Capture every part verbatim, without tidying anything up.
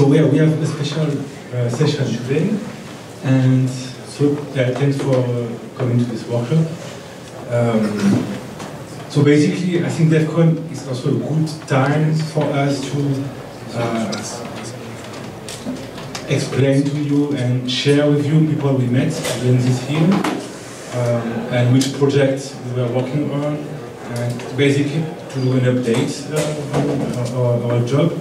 So we, are, we have a special uh, session today, and so uh, thanks for uh, coming to this workshop. Um, so basically, I think DevCon is also a good time for us to uh, explain to you and share with you people we met during this year, um, and which projects we were working on, and basically to do an update uh, on our, our job.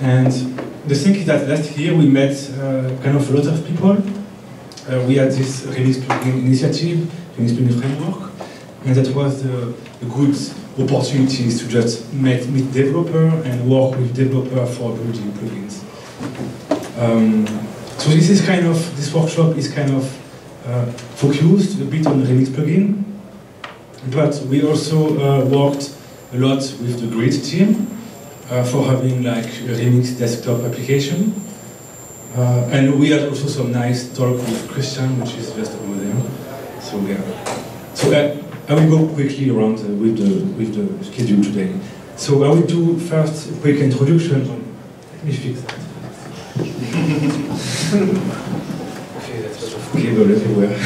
And the thing is that last year we met uh, kind of a lot of people. Uh, we had this Remix plugin initiative, Remix plugin framework, and that was the, the good opportunities to just meet, meet developer and work with developer for building plugins. Um, so this is kind of this workshop is kind of uh, focused a bit on the Remix plugin, but we also uh, worked a lot with the Grid team. Uh, for having like a Remix desktop application, uh, and we had also some nice talk with Christian, which is just over there. So yeah, so uh, I will go quickly around uh, with the with the schedule today. So I will do first a quick introduction. Let me fix that. Okay, that's sort of cable everywhere.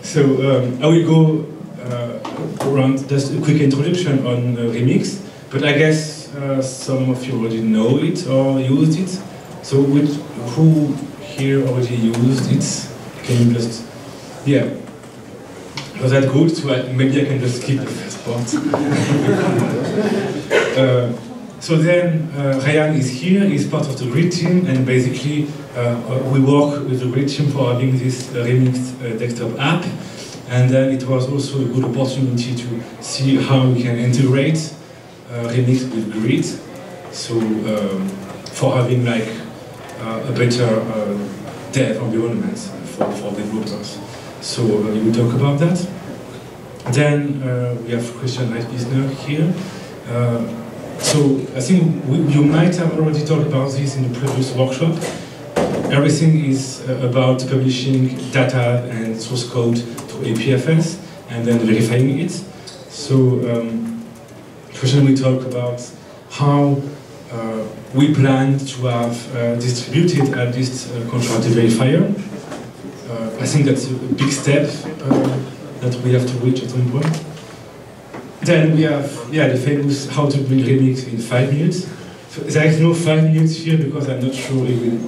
So um, I will go uh, around just a quick introduction on uh, Remix. But I guess uh, some of you already know it or used it. So which, who here already used it? Can you just, yeah. Was that good? So I, maybe I can just skip the first part. uh, so then uh, Rayan is here, he's part of the Grid team, and basically uh, we work with the Grid team for having this uh, Remix uh, desktop app. And then it was also a good opportunity to see how we can integrate Uh, Remix with Grid, so um, for having like uh, a better uh, dev environment for, for developers. So uh, we will talk about that. Then uh, we have Christian Heisner here. Uh, so I think we, you might have already talked about this in the previous workshop. Everything is uh, about publishing data and source code to A P F S and then verifying it. So. Um, Christian will talk about how uh, we plan to have uh, distributed at least uh, contract verifier. Uh, I think that's a big step uh, that we have to reach at some point. Then we have yeah the famous how to build Remix in five minutes. So there is no five minutes here because I'm not sure it will.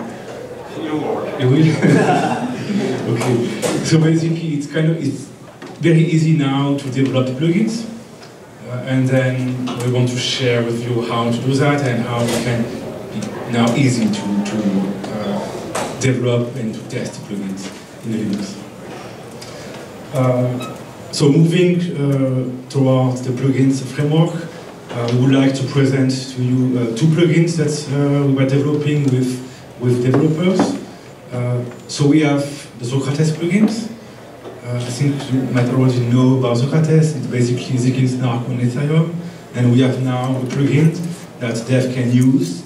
It will. Okay. So basically, it's kind of it's very easy now to develop plugins. Uh, and then we want to share with you how to do that and how we can be now easy to, to uh, develop and to test plugins in Linux. Uh, so moving uh, towards the plugins framework, uh, we would like to present to you uh, two plugins that uh, we were developing with, with developers. Uh, so we have the ZoKrates plugins. Uh, I think you might already know about ZoKrates. It's basically the Kisnark on Ethereum, and we have now a plugin that dev can use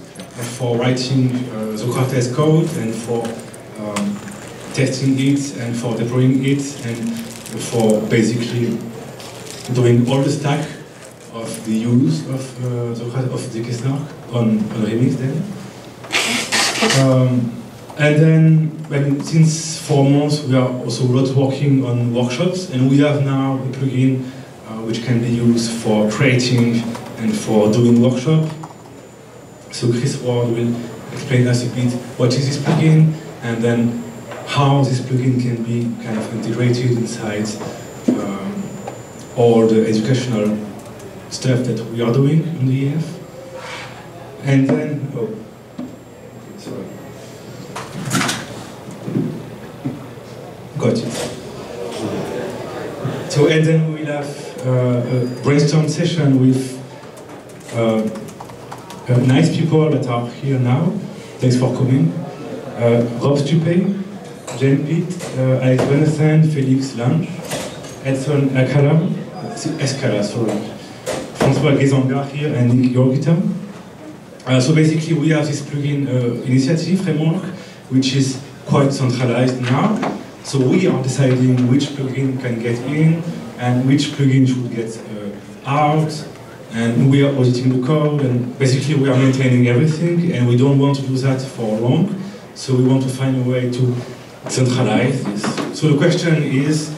for writing uh, ZoKrates code and for um, testing it and for deploying it and for basically doing all the stack of the use of uh, ZoKrates, of the Kisnark on, on Remix then. Um, And then, when, since four months, we are also a lot working on workshops, and we have now a plugin uh, which can be used for creating and for doing workshops. So Chris Ward will explain us a bit what is this plugin, and then how this plugin can be kind of integrated inside um, all the educational stuff that we are doing in the E F. And then, oh, okay, sorry. Got it. So, and then we'll have uh, a brainstorm session with uh, uh, nice people that are here now. Thanks for coming. Uh, Rob Stupay, Jane Pitt, uh, Alex Felix Lange, Edson Alcalá, Escala, sorry, François Guezengar here, and Nick. Uh, so basically, we have this plugin uh, initiative framework, which is quite centralized now. So we are deciding which plugin can get in and which plugin should get uh, out and we are auditing the code, and basically we are maintaining everything, and we don't want to do that for long, so we want to find a way to centralize this. So the question is,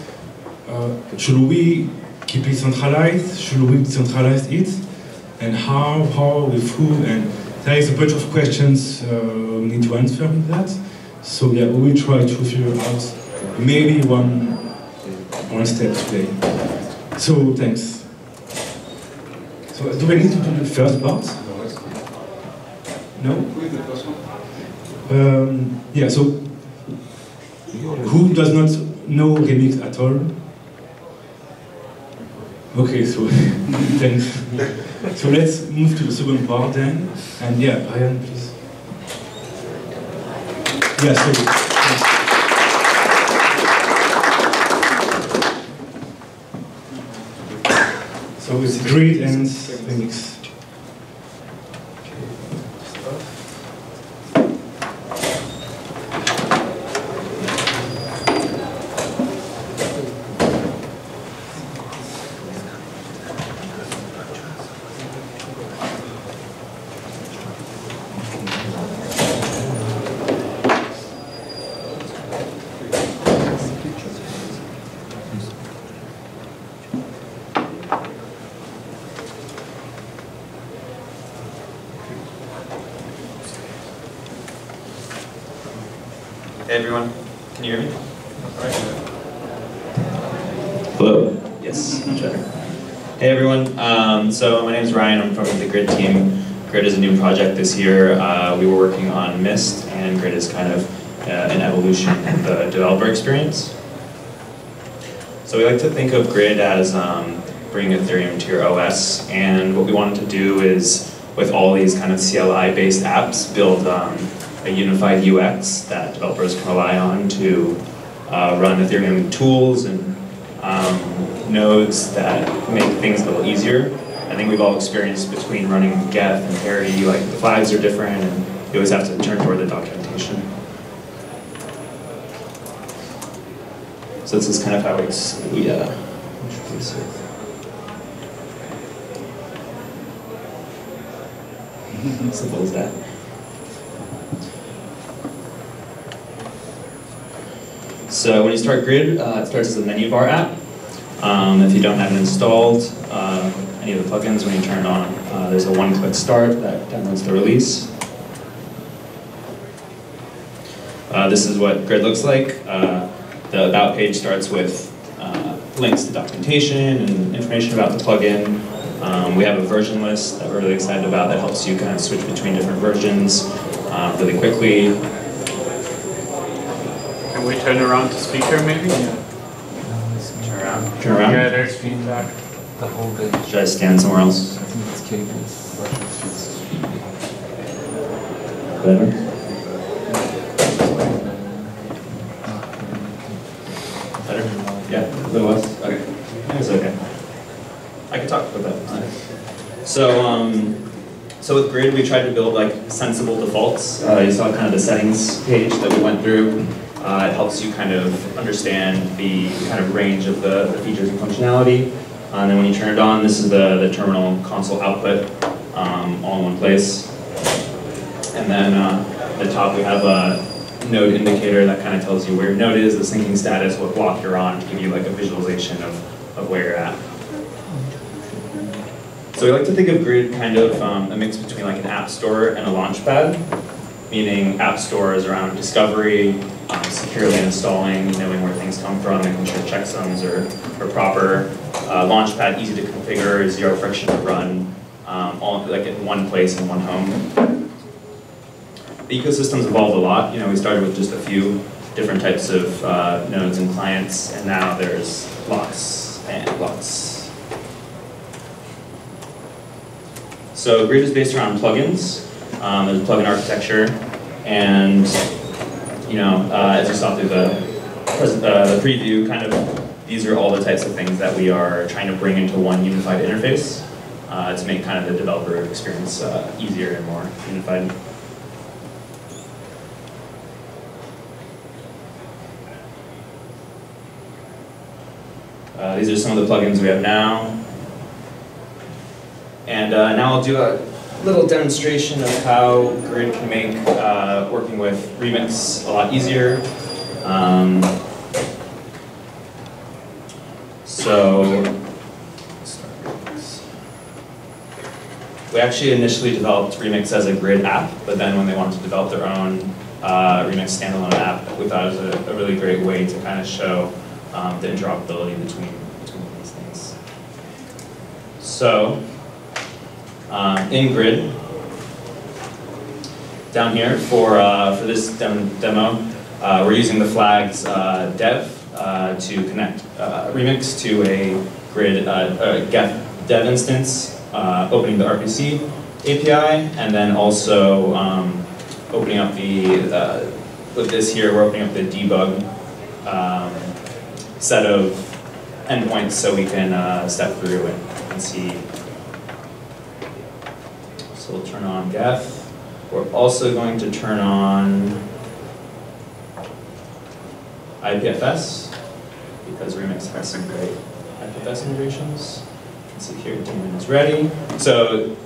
uh, should we keep it centralized, should we decentralize it, and how, how, with who, and there is a bunch of questions uh, we need to answer with that, so yeah, we will try to figure out maybe one, one step today. So, thanks. Do we need to do the first part? No? Um, yeah, so who does not know Remix at all? Okay, so thanks. So let's move to the second part then. And yeah, Rayan, please. Yeah, so thanks. So it's Grid and Remix. Everyone, can you hear me? Right. Hello. Yes, sure. Hey everyone, um, so my name is Rayan, I'm from the Grid team. Grid is a new project this year. Uh, we were working on Mist, and Grid is kind of uh, an evolution in the developer experience. So we like to think of Grid as um, bringing Ethereum to your O S, and what we wanted to do is, with all these kind of C L I-based apps, build um, a unified U X that developers can rely on to uh, run Ethereum tools and um, nodes that make things a little easier. I think we've all experienced between running Geth and Parity, like the flags are different and you always have to turn toward the documentation. So this is kind of how it's, we uh, introduce it. Simple as that. So when you start Grid, uh, it starts as a menu bar app. Um, if you don't have it installed, uh, any of the plugins, when you turn it on, uh, there's a one-click start that downloads the release. Uh, this is what Grid looks like. Uh, the About page starts with uh, links to documentation and information about the plugin. Um, we have a version list that we're really excited about that helps you kind of switch between different versions uh, really quickly. Can we turn around to speaker, maybe? Yeah. Turn around. Turn around. Yeah, there's feedback. The whole thing. Should I stand somewhere else? I think it's cables. Better? Better? Yeah, a little less? Okay. It's okay. I can talk about that. Right. So, um, so with Grid, we tried to build like sensible defaults. Uh, you saw kind of the settings page that we went through. Uh, it helps you kind of understand the kind of range of the, the features and functionality. And then when you turn it on, this is the, the terminal console output, um, all in one place. And then uh, at the top we have a node indicator that kind of tells you where your node is, the syncing status, what block you're on, to give you like a visualization of, of where you're at. So we like to think of Grid kind of um, a mix between like an app store and a launchpad, meaning app store is around discovery, Um, securely installing, knowing where things come from, making sure checksums are, are proper. Uh, Launchpad, easy to configure, zero friction to run, um, all like in one place in one home. The ecosystem's evolved a lot. You know, we started with just a few different types of uh, nodes and clients, and now there's lots and lots. So Grid is based around plugins. Um, there's a plugin architecture, and you know, uh, as you saw through the, uh, the preview, kind of these are all the types of things that we are trying to bring into one unified interface uh, to make kind of the developer experience uh, easier and more unified. Uh, these are some of the plugins we have now. And uh, now I'll do a little demonstration of how Grid can make uh, working with Remix a lot easier. Um, so we actually initially developed Remix as a Grid app, but then when they wanted to develop their own uh, Remix standalone app, we thought it was a, a really great way to kind of show um, the interoperability between, between these things. So. Um, in Grid, down here for uh, for this dem demo, uh, we're using the flags uh, dev uh, to connect uh, Remix to a Grid uh, a Geth dev instance, uh, opening the R P C A P I, and then also um, opening up the uh, with this here we're opening up the debug um, set of endpoints so we can uh, step through and, and see. So we'll turn on Geth. We're also going to turn on I P F S because Remix has some great I P F S integrations. Let's see here, daemon is ready. So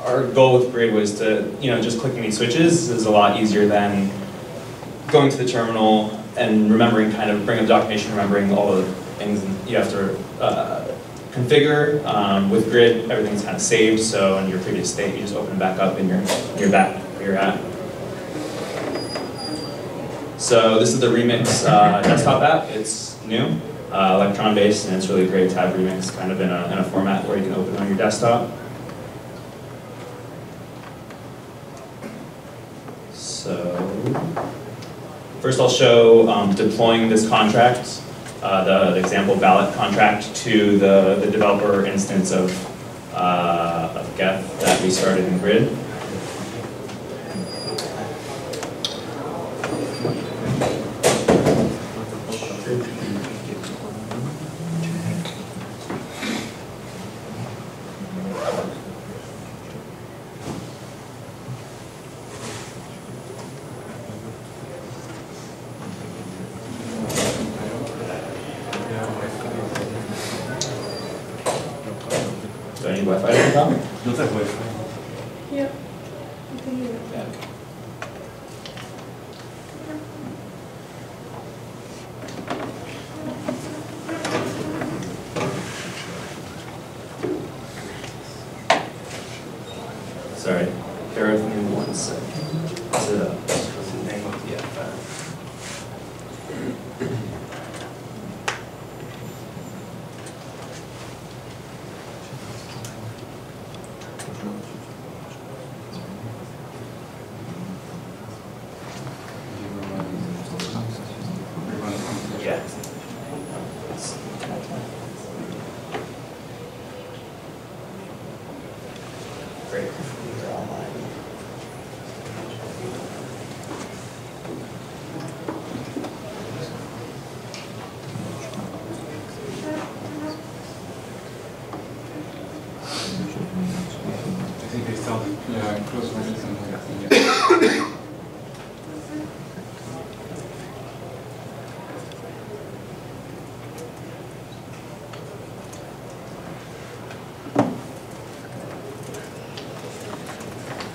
our goal with Grid was to, you know, just clicking these switches is a lot easier than going to the terminal and remembering, kind of bringing up documentation, remembering all the things you have to uh, configure. Um, with Grid, everything's kind of saved, so in your previous state, you just open it back up and you're, you're back where you're at. So this is the Remix uh, desktop app. It's new, uh, Electron-based, and it's really great to have Remix kind of in a, in a format where you can open it on your desktop. So first I'll show um, deploying this contract. Uh, the, the example ballot contract to the, the developer instance of, uh, of Geth that we started in Grid.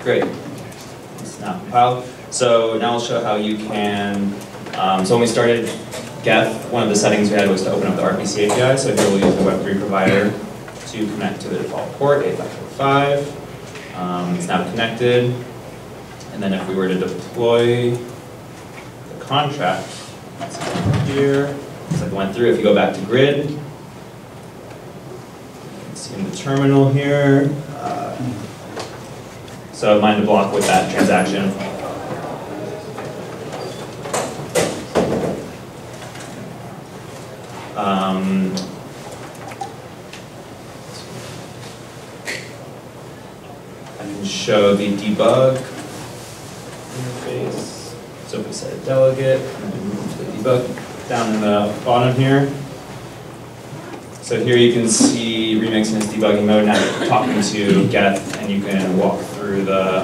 Great. It's now compiled. So now I'll show how you can. Um, so when we started Geth, one of the settings we had was to open up the R P C A P I. So here we'll use the Web three provider to connect to the default port eight five four five. Um, it's now connected. And then if we were to deploy the contract, it's here. It's like it went through. If you go back to Grid, you can see in the terminal here. So mind to block with that transaction. Um, I can show the debug interface. So if we set a delegate, and then move to the debug down in the bottom here. So here you can see Remix in its debugging mode now talking to Geth, and you can walk through the,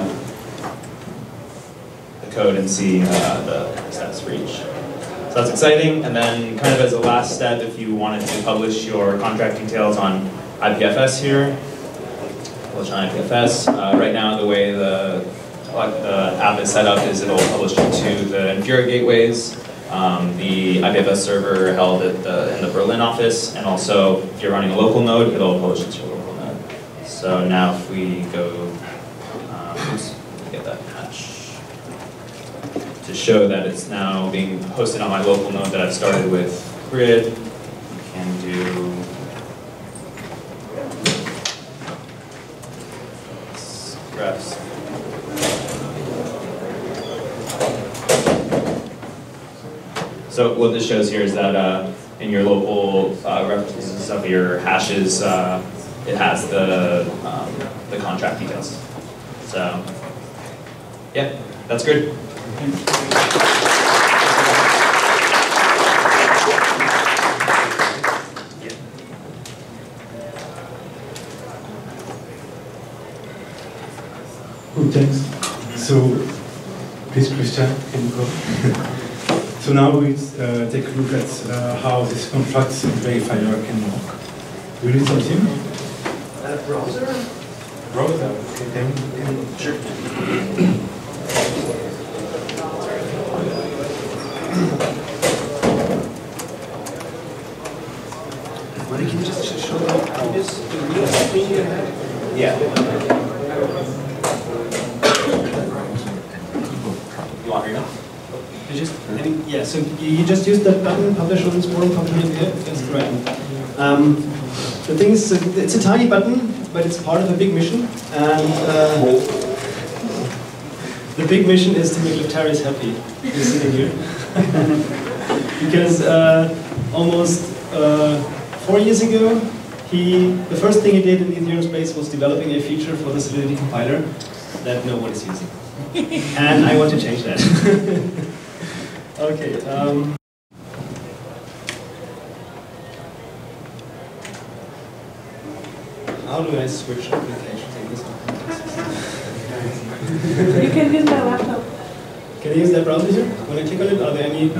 the code and see uh, the steps for each. So that's exciting. And then kind of as a last step, if you wanted to publish your contract details on I P F S here, publish on I P F S. Uh, right now, the way the, the app is set up is it'll publish it to the Infura gateways, um, the I P F S server held at the, in the Berlin office, and also if you're running a local node, it'll publish it to your local node. So now if we go, um, let's get that patch to show that it's now being hosted on my local node that I've started with Grid. Can do. Graphs. So what this shows here is that uh, in your local uh, references of your hashes, uh, it has the um, the contract details. So yeah, that's good. Thanks. So, please, Christian, can you go? So now we uh, take a look at uh, how this contract verifier can work. Do you need something? Uh, browser. Browser. Okay, then you can check. Well, you can just show the previous screen you had. Yeah. You just, I think, yeah, so you just use that button, publish on Swarm, publish on GitHub, that's correct. Um, the thing is, it's a tiny button, but it's part of a big mission. And uh, the big mission is to make libertarians happy. You're sitting here. Because uh, almost uh, four years ago, he the first thing he did in the Ethereum space was developing a feature for the Solidity compiler that no one is using. And I want to change that. Okay, um, how do I switch applications in this one? You can use my laptop. Can I use that browser here? When I click on it, are there any...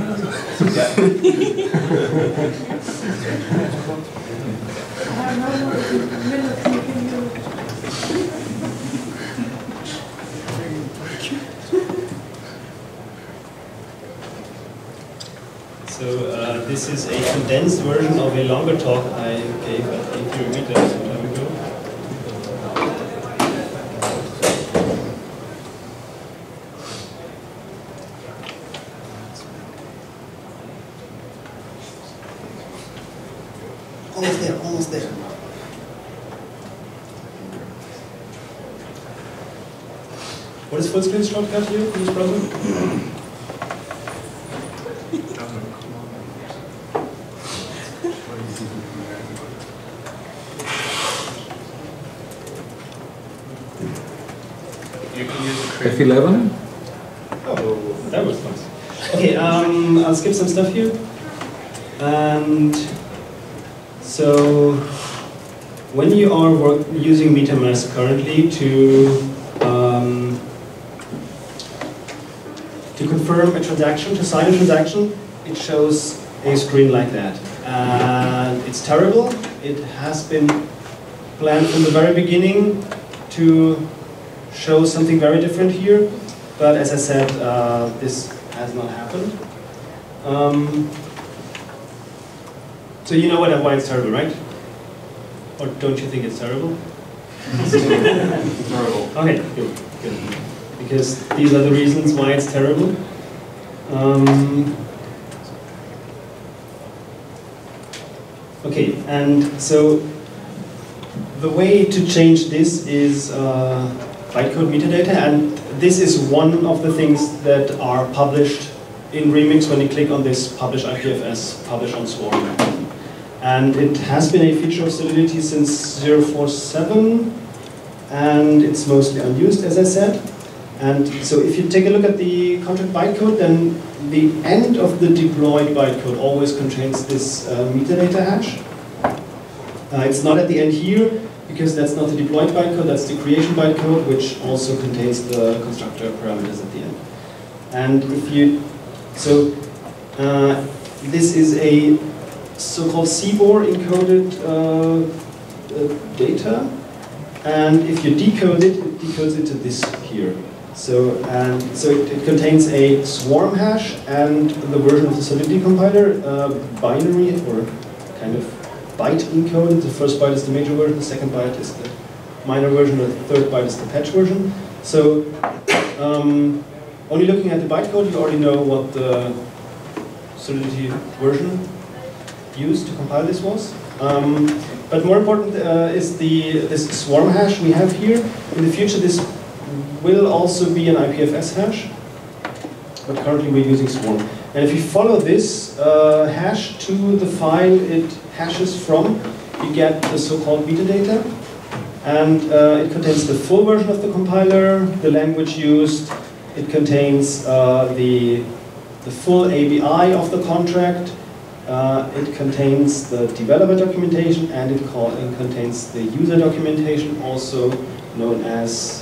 So uh, this is a condensed version of a longer talk I gave at Ethereum Meetup some time ago. Almost there, almost there. What is full screen shortcut here in this problem? F eleven? Oh, that was nice. Okay, um, I'll skip some stuff here. And so, when you are work using MetaMask currently to um, to confirm a transaction, to sign a transaction, it shows a screen like that. And it's terrible. It has been planned from the very beginning to show something very different here, but as I said, uh, this has not happened. Um, so you know what, why it's terrible, right? Or don't you think it's terrible? It's terrible. Okay, good, good. Because these are the reasons why it's terrible. Um, okay, and so the way to change this is uh, bytecode metadata, and this is one of the things that are published in Remix when you click on this publish I P F S, publish on Swarm. And it has been a feature of Solidity since zero point four seven, and it's mostly unused, as I said. And so if you take a look at the contract bytecode, then the end of the deployed bytecode always contains this uh, metadata hash. Uh, it's not at the end here, because that's not the deployed bytecode, that's the creation bytecode, which also contains the constructor parameters at the end. And if you, so uh, this is a so-called C B O R encoded uh, uh, data, and if you decode it, it decodes into this here. So, um, so it, it contains a swarm hash and the version of the Solidity compiler, uh, binary or kind of byte encoded. The first byte is the major version, the second byte is the minor version, the third byte is the patch version. So, um, only looking at the bytecode, you already know what the Solidity version used to compile this was. Um, but more important uh, is the this swarm hash we have here. In the future, this will also be an I P F S hash, but currently we're using Swarm. And if you follow this uh, hash to the file it hashes from, you get the so-called metadata. And uh, it contains the full version of the compiler, the language used, it contains uh, the, the full A B I of the contract, uh, it contains the developer documentation, and it, call, it contains the user documentation, also known as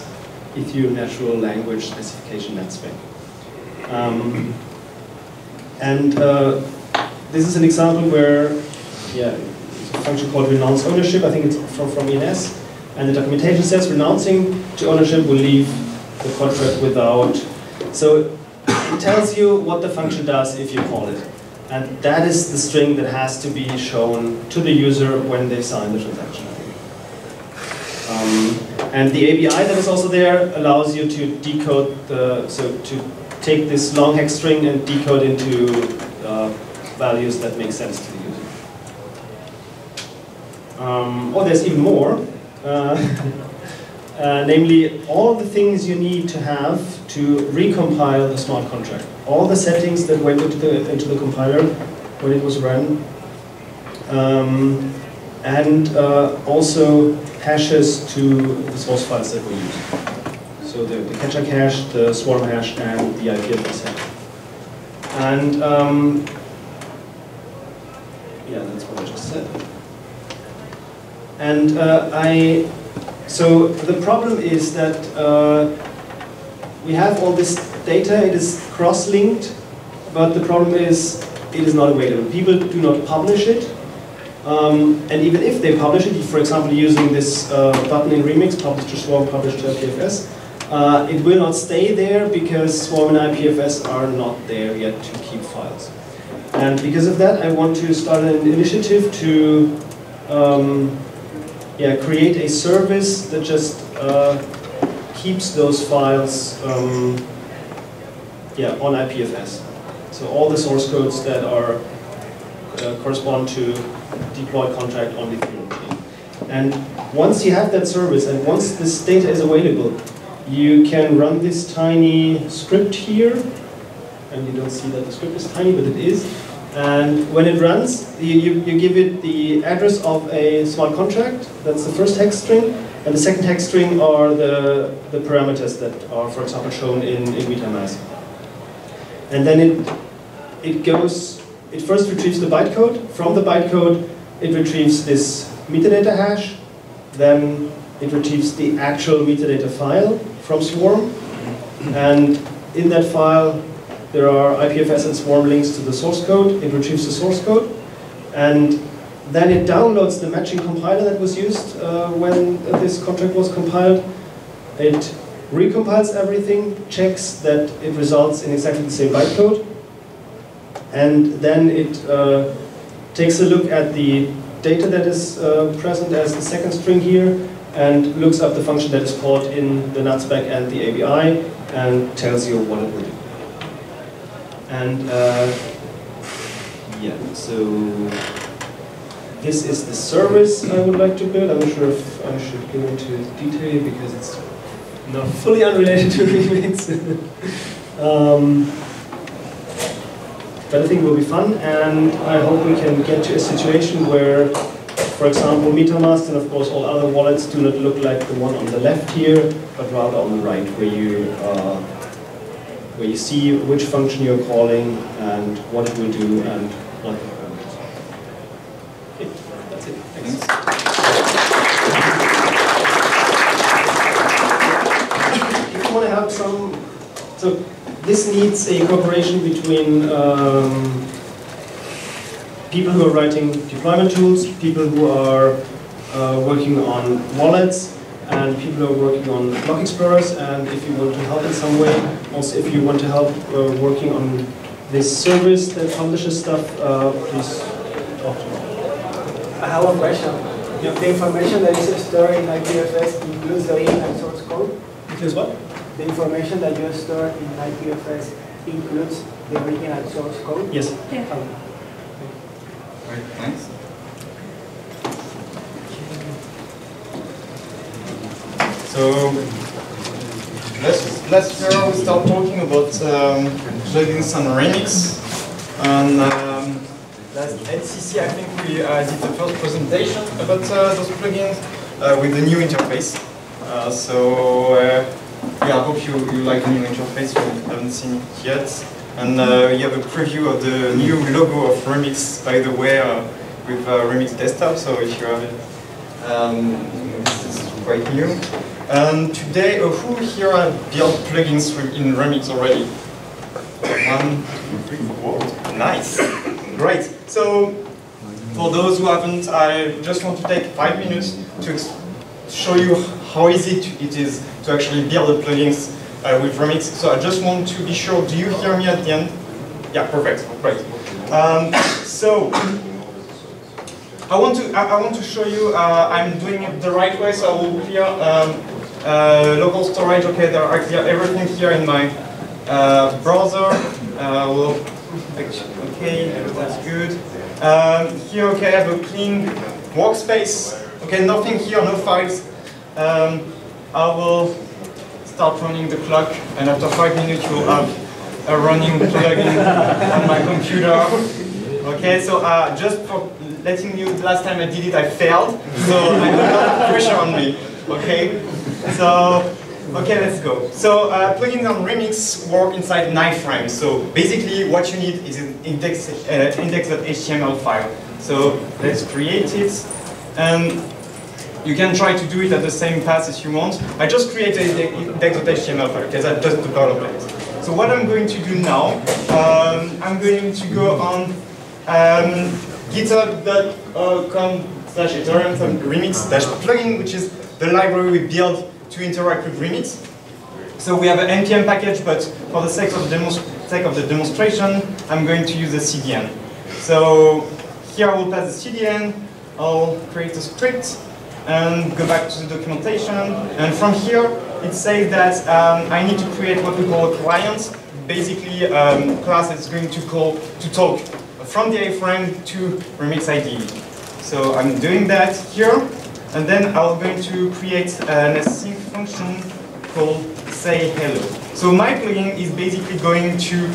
Ethereum Natural Language Specification NetSpec. Um, and uh, this is an example where, yeah, it's a function called renounce ownership. I think it's from, from E N S. And the documentation says renouncing to ownership will leave the contract without. So it tells you what the function does if you call it. And that is the string that has to be shown to the user when they sign the transaction. Um, And the A B I that is also there allows you to decode the, so to take this long hex string and decode into uh, values that make sense to the user. Um, oh, there's even more. Uh, uh, namely, all the things you need to have to recompile the smart contract. All the settings that went into the, into the compiler when it was run. Um, and uh, also hashes to the source files that we use. So the, the catcher cache, the swarm hash, and the I P F S hash. And um, yeah, that's what I just said. And uh, I, so the problem is that uh, we have all this data, it is cross-linked, but the problem is it is not available. People do not publish it. Um, and even if they publish it, for example, using this uh, button in Remix, publish to Swarm, publish to I P F S, uh, it will not stay there because Swarm and I P F S are not there yet to keep files. And because of that, I want to start an initiative to um, yeah, create a service that just uh, keeps those files um, yeah, on I P F S. So all the source codes that are uh, correspond to deploy contract on the Ethereum chain. And once you have that service, and once this data is available, you can run this tiny script here. And you don't see that the script is tiny, but it is. And when it runs, you, you, you give it the address of a smart contract. That's the first hex string. And the second hex string are the, the parameters that are, for example, shown in, in MetaMask. And then it, it goes. It first retrieves the bytecode. From the bytecode, it retrieves this metadata hash. Then it retrieves the actual metadata file from Swarm. And in that file, there are I P F S and Swarm links to the source code. It retrieves the source code. And then it downloads the matching compiler that was used uh, when this contract was compiled. It recompiles everything, checks that it results in exactly the same bytecode. And then it uh, takes a look at the data that is uh, present as the second string here and looks up the function that is called in the NutSpec and the A B I and tells you what it will do. And uh, yeah, so this is the service I would like to build. I'm not sure if I should go into detail because it's not fully unrelated to Remix. um, But I think it will be fun, and I hope we can get to a situation where, for example, MetaMask and of course all other wallets do not look like the one on the left here, but rather on the right, where you uh, where you see which function you're calling and what it will do and what the parameters are. Okay, that's it. Thanks. Thanks. If you want to have some, so. This needs a cooperation between um, people who are writing deployment tools, people who are uh, working on wallets, and people are working on block explorers, and if you want to help in some way, also if you want to help uh, working on this service that publishes stuff, uh, please talk to me. I have a question. Yeah. The information that is stored in I P F S includes the inline source code? Includes what? The information that you store in I P F S includes the original source code? Yes. Yeah. Um, All right, thanks. So let's let's here start talking about um, plugins and Remix, and um, last N C C I think we uh, did the first presentation about uh, those plugins uh, with the new interface. Uh, so uh, yeah, I hope you, you like the new interface. You haven't seen it yet, and uh, we have a preview of the new logo of Remix, by the way, uh, with uh, Remix Desktop. So if you have it, um, it's quite new. And today, uh, who here have built plugins in Remix already? One, three, four. Nice, great. So, for those who haven't, I just want to take five minutes to show you how easy it is to actually build the plugins uh, with Remix. So I just want to be sure. Do you hear me at the end? Yeah, perfect. Great. Um, so. I want to I want to show you uh, I'm doing it the right way, so I will clear um, uh, local storage. Okay, there are clear everything here in my uh, browser. Uh, we'll, okay, that's good. Um, here, okay, I have a clean workspace. Okay, nothing here, no files. Um, I will start running the clock, and after five minutes, you will have a running plugin on my computer. Okay, so uh, just for letting you, last time I did it, I failed, so I have a lot of pressure on me, okay? So, okay, let's go. So, uh, plugins on Remix work inside nine frames. So, basically, what you need is an index, uh, index.html file. So, let's create it, and you can try to do it at the same path as you want. I just created the index.html file, because I just developed it. So, what I'm going to do now, um, I'm going to go on um, GitHub.com slash Ethereum Remix dash plugin, which is the library we built to interact with Remix. So we have an N P M package, but for the sake of, sake of the demonstration, I'm going to use a C D N. So here I will pass the C D N, I'll create a script, and go back to the documentation. And from here, it says that um, I need to create what we call a client, basically a um, class that's going to call to talk from the iframe to Remix I D. So I'm doing that here, and then I'm going to create an async function called say hello. So my plugin is basically going to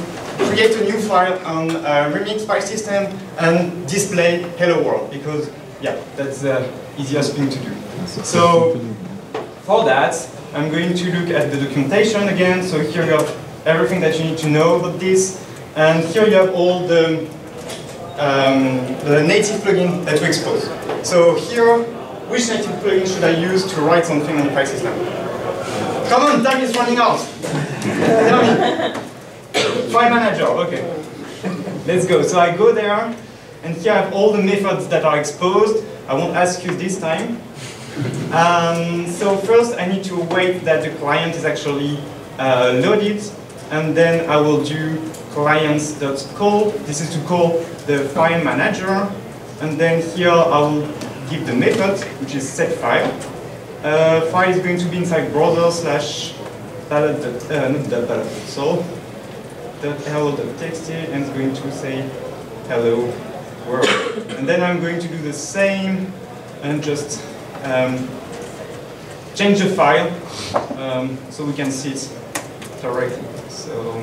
create a new file on a Remix file system and display hello world, because yeah, that's the easiest thing to do. So for that, I'm going to look at the documentation again. So here you have everything that you need to know about this, and here you have all the Um, the native plugin that we expose. So here, which native plugin should I use to write something on the file system? Come on, time is running out. File manager, okay. Let's go. So I go there, and here I have all the methods that are exposed. I won't ask you this time. Um, so first, I need to wait that the client is actually uh, loaded, and then I will do clients.call. This is to call the file manager, and then here I'll give the method, which is setFile. Uh, file is going to be inside browser slash ballot, uh, not that ballot, so hello.txt, and it's going to say hello world. And then I'm going to do the same and just um, change the file um, so we can see it directly. So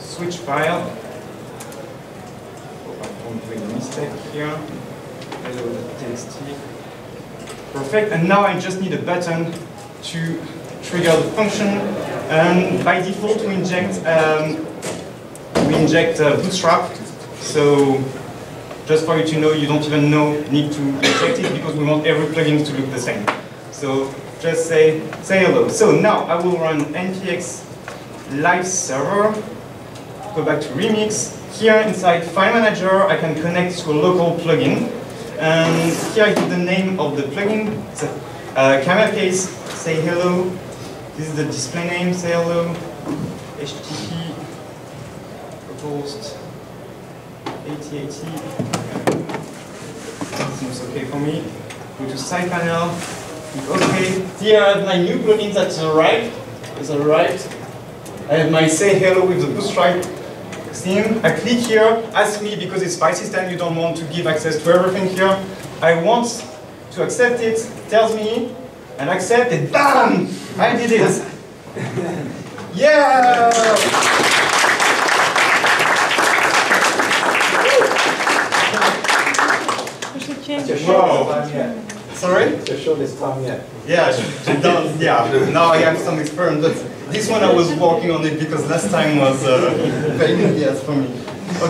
switch file. With a mistake here. hello.txt. Perfect. And now I just need a button to trigger the function. And by default, we inject um, we inject uh, Bootstrap. So just for you to know, you don't even know need to inject it, because we want every plugin to look the same. So just say say hello. So now I will run npx live server. Go back to Remix. Here inside File Manager, I can connect to a local plugin. And here I give the name of the plugin. It's a Uh, camera case, say hello. This is the display name, say hello. H T T P proposed eighty eighty. That seems okay for me. Go to side panel. Okay, here are my new plugins that arrived. It's arrived. I have my say hello with the bootstrap theme. I click here, ask me because it's file system, you don't want to give access to everything here. I want to accept it, tells me, and accept it. Bam! I did it. Yeah! Wow. Sorry? To show this time yet. Yeah, done, yeah. Now I have some experience, but this one I was working on it because last time was uh, very yes for me.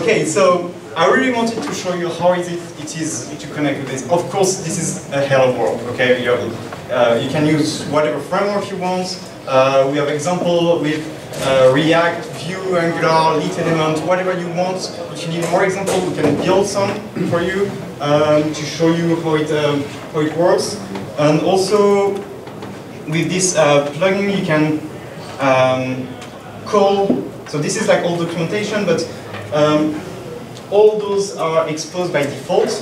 Okay, so I really wanted to show you how is it, it is to connect with this. Of course, this is a hello world, okay? You, uh, you can use whatever framework you want. Uh, we have example with uh, React, Vue, Angular, Lit Element, whatever you want. If you need more example, we can build some for you. Um, to show you how it, um, how it works. And also, with this uh, plugin, you can um, call, so this is like all documentation, but um, all those are exposed by default.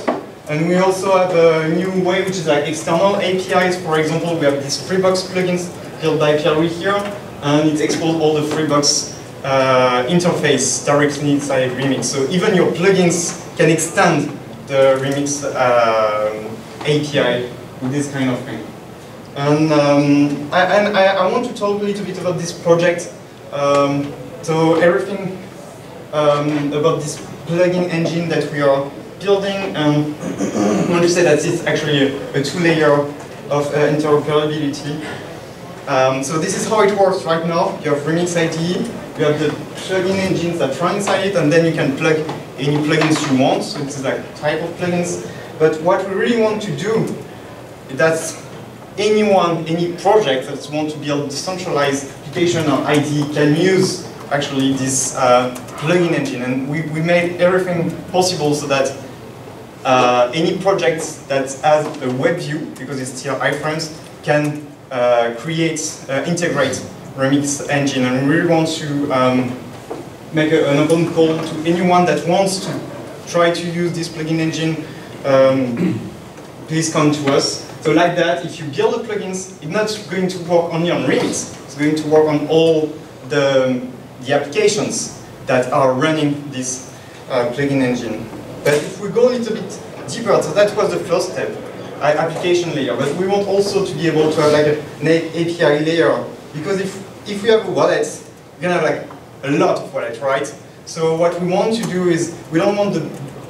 And we also have a new way, which is like external A P Is. For example, we have these Freebox plugins built by Pierre-Louis here, and it exports all the Freebox uh, interface directly inside Remix. So even your plugins can extend the Remix uh, A P I with this kind of thing. And, um, I, and I, I want to talk a little bit about this project. Um, so everything um, about this plugin engine that we are building. Um, I want to say that it's actually a two-layer of uh, interoperability. Um, so this is how it works right now. You have Remix I D E, you have the plugin engines that run inside it, and then you can plug any plugins you want, so it's like type of plugins. But what we really want to do, that's anyone, any project that wants to build decentralized application or I D E can use actually this uh, plugin engine. And we, we made everything possible so that uh, any project that has a web view, because it's still iframes, can uh, create, uh, integrate Remix engine. And we really want to um, make a, an open call to anyone that wants to try to use this plugin engine, um, please come to us. So like that, if you build the plugins, it's not going to work only on Remix, it's going to work on all the, the applications that are running this uh, plugin engine. But if we go a little bit deeper, so that was the first step, uh, application layer, but we want also to be able to have like an A P I layer, because if, if we have a wallet, we're gonna have like a lot of wallets, right? So what we want to do is, we don't want the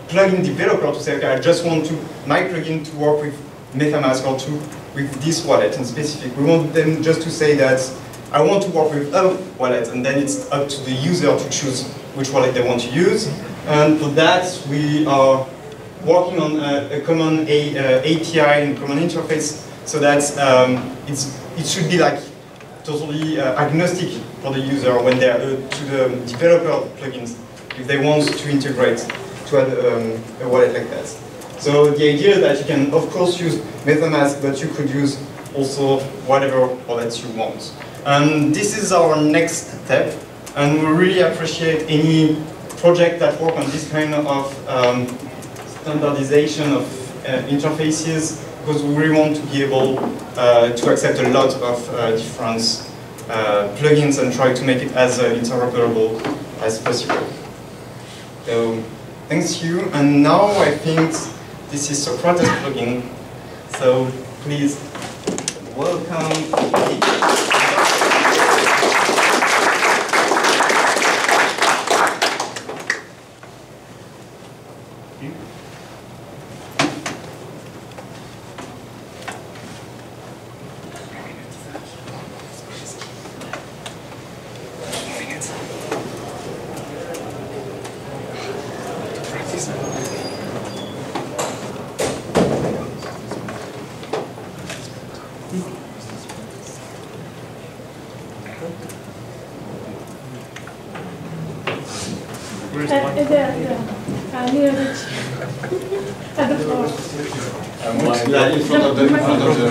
plugin developer to say, okay, I just want to my plugin to work with MetaMask or to with this wallet in specific. We want them just to say that I want to work with a wallet, and then it's up to the user to choose which wallet they want to use. And for that, we are working on a, a common a, uh, A P I and common interface, so that um, it's it should be like totally uh, agnostic for the user when they're uh, to the developer plugins if they want to integrate to add um, a wallet like that. So the idea is that you can of course use MetaMask, but you could use also whatever wallets you want. And this is our next step, and we really appreciate any project that work on this kind of um, standardization of uh, interfaces, because we really want to be able uh, to accept a lot of uh, different uh, plugins and try to make it as uh, interoperable as possible. So, thanks you. And now I think this is ZoKrates plugin. So please welcome. Uh, yeah, yeah. Uh, near the at the floor. I'm like in front of the, in front of the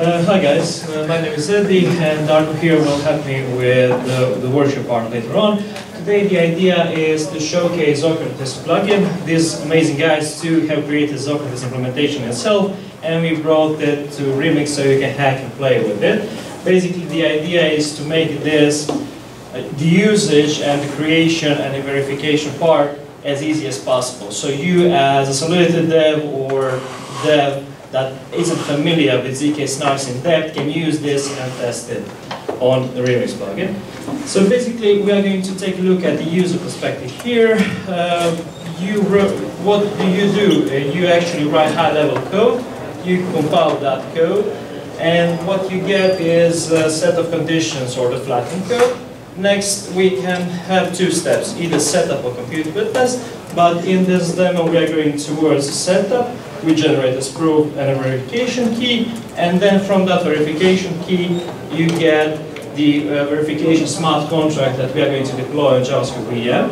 uh, Hi guys, uh, my name is Eddie and Arno here will help me with uh, the workshop part later on. Today the idea is to showcase ZoKrates plugin. These amazing guys too have created ZoKrates implementation itself, and we brought it to Remix so you can hack and play with it. Basically the idea is to make this, uh, the usage and the creation and the verification part as easy as possible. So you as a Solidity dev or dev that isn't familiar with Kisnark in depth can use this and test it on the Remix plugin. So basically we are going to take a look at the user perspective here. Uh, you wrote, what do you do? Uh, you actually write high level code, you compile that code, and what you get is a set of conditions or the flattened code. Next, we can have two steps, either setup or compute with test, but in this demo we are going towards setup. We generate as proof and a verification key, and then from that verification key you get the uh, verification smart contract that we are going to deploy on JavaScript V M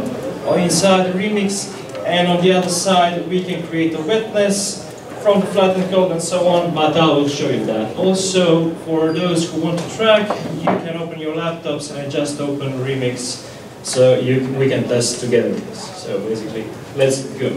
or inside the Remix, and on the other side we can create a witness from the flattened code and so on, but I will show you that. Also, for those who want to track, you can open your laptops and I just open Remix, so you, we can test together this. So basically, let's go.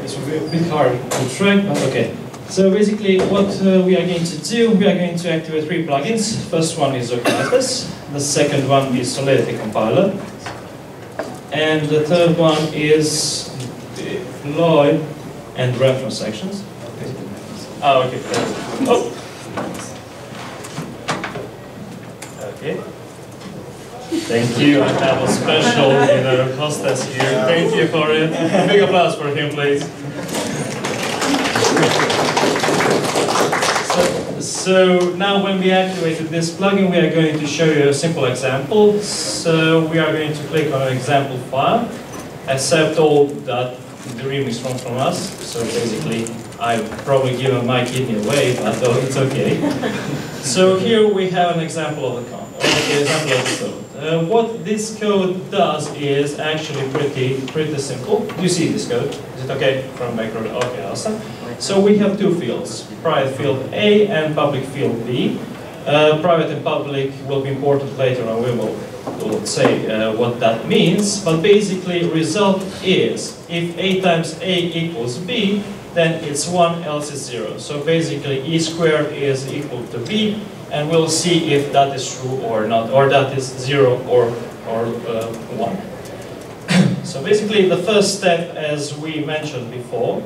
This will be a bit hard to track, but okay. So basically what uh, we are going to do, we are going to activate three plugins. First one is ZoKrates, the second one is Solidity Compiler, and the third one is deploy and reference actions. Oh, okay. Oh. Okay. Thank you, I have a special you know, hostess here. Thank you for it. Big applause for him, please. So, so now when we activated this plugin, we are going to show you a simple example. So we are going to click on an example file, accept all that the Remix from from us. So basically, I've probably given my kidney away, but oh, it's okay. So here we have an example of the code. Uh, what this code does is actually pretty pretty simple. You see this code? Is it okay from micro? Okay, awesome. So we have two fields, private field A and public field B. Uh, private and public will be important later on, we will, will say uh, what that means, but basically result is, if A times A equals B, then it's one, else it's zero. So basically E squared is equal to B, and we'll see if that is true or not, or that is zero or, or uh, one. So basically the first step, as we mentioned before,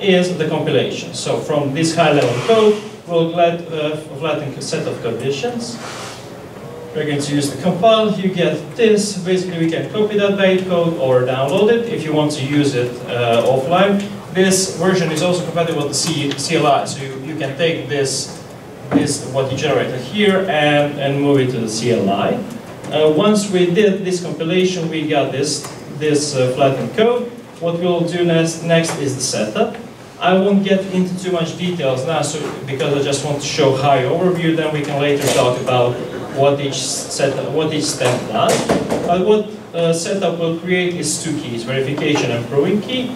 is the compilation. So from this high-level code, we'll let uh, flatten a set of conditions. We're going to use the compile, you get this. Basically, we can copy that bytecode or download it if you want to use it uh, offline. This version is also compatible with the C L I, so you, you can take this, this what you generated here and, and move it to the C L I. Uh, once we did this compilation, we got this, this uh, flattened code. What we'll do next, next is the setup. I won't get into too much details now, so because I just want to show high overview. Then we can later talk about what each setup, what each step does. But what uh, setup will create is two keys: verification and proving key.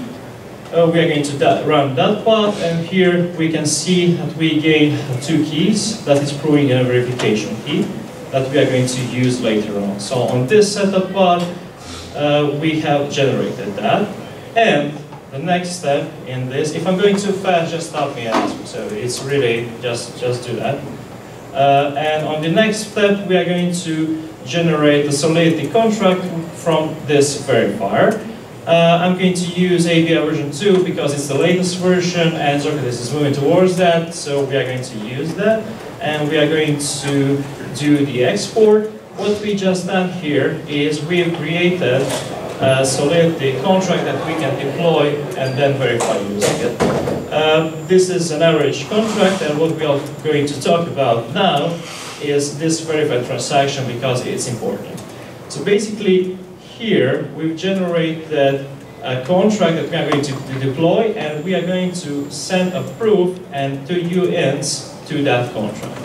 Uh, we are going to da run that part, and here we can see that we gain two keys. That is proving and verification key that we are going to use later on. So on this setup part, uh, we have generated that, and the next step in this, if I'm going too fast, just stop me and ask me, so it's really, just, just do that. Uh, and on the next step, we are going to generate the Solidity contract from this verifier. Uh, I'm going to use A B I version two because it's the latest version and ZoKrates is moving towards that, so we are going to use that. And we are going to do the export. What we just done here is we have created Uh, Solidity contract that we can deploy and then verify using it. Uh, this is an average contract, and what we are going to talk about now is this verified transaction because it's important. So basically, here we've generated a contract that we are going to, to deploy, and we are going to send a proof and two U N s to that contract.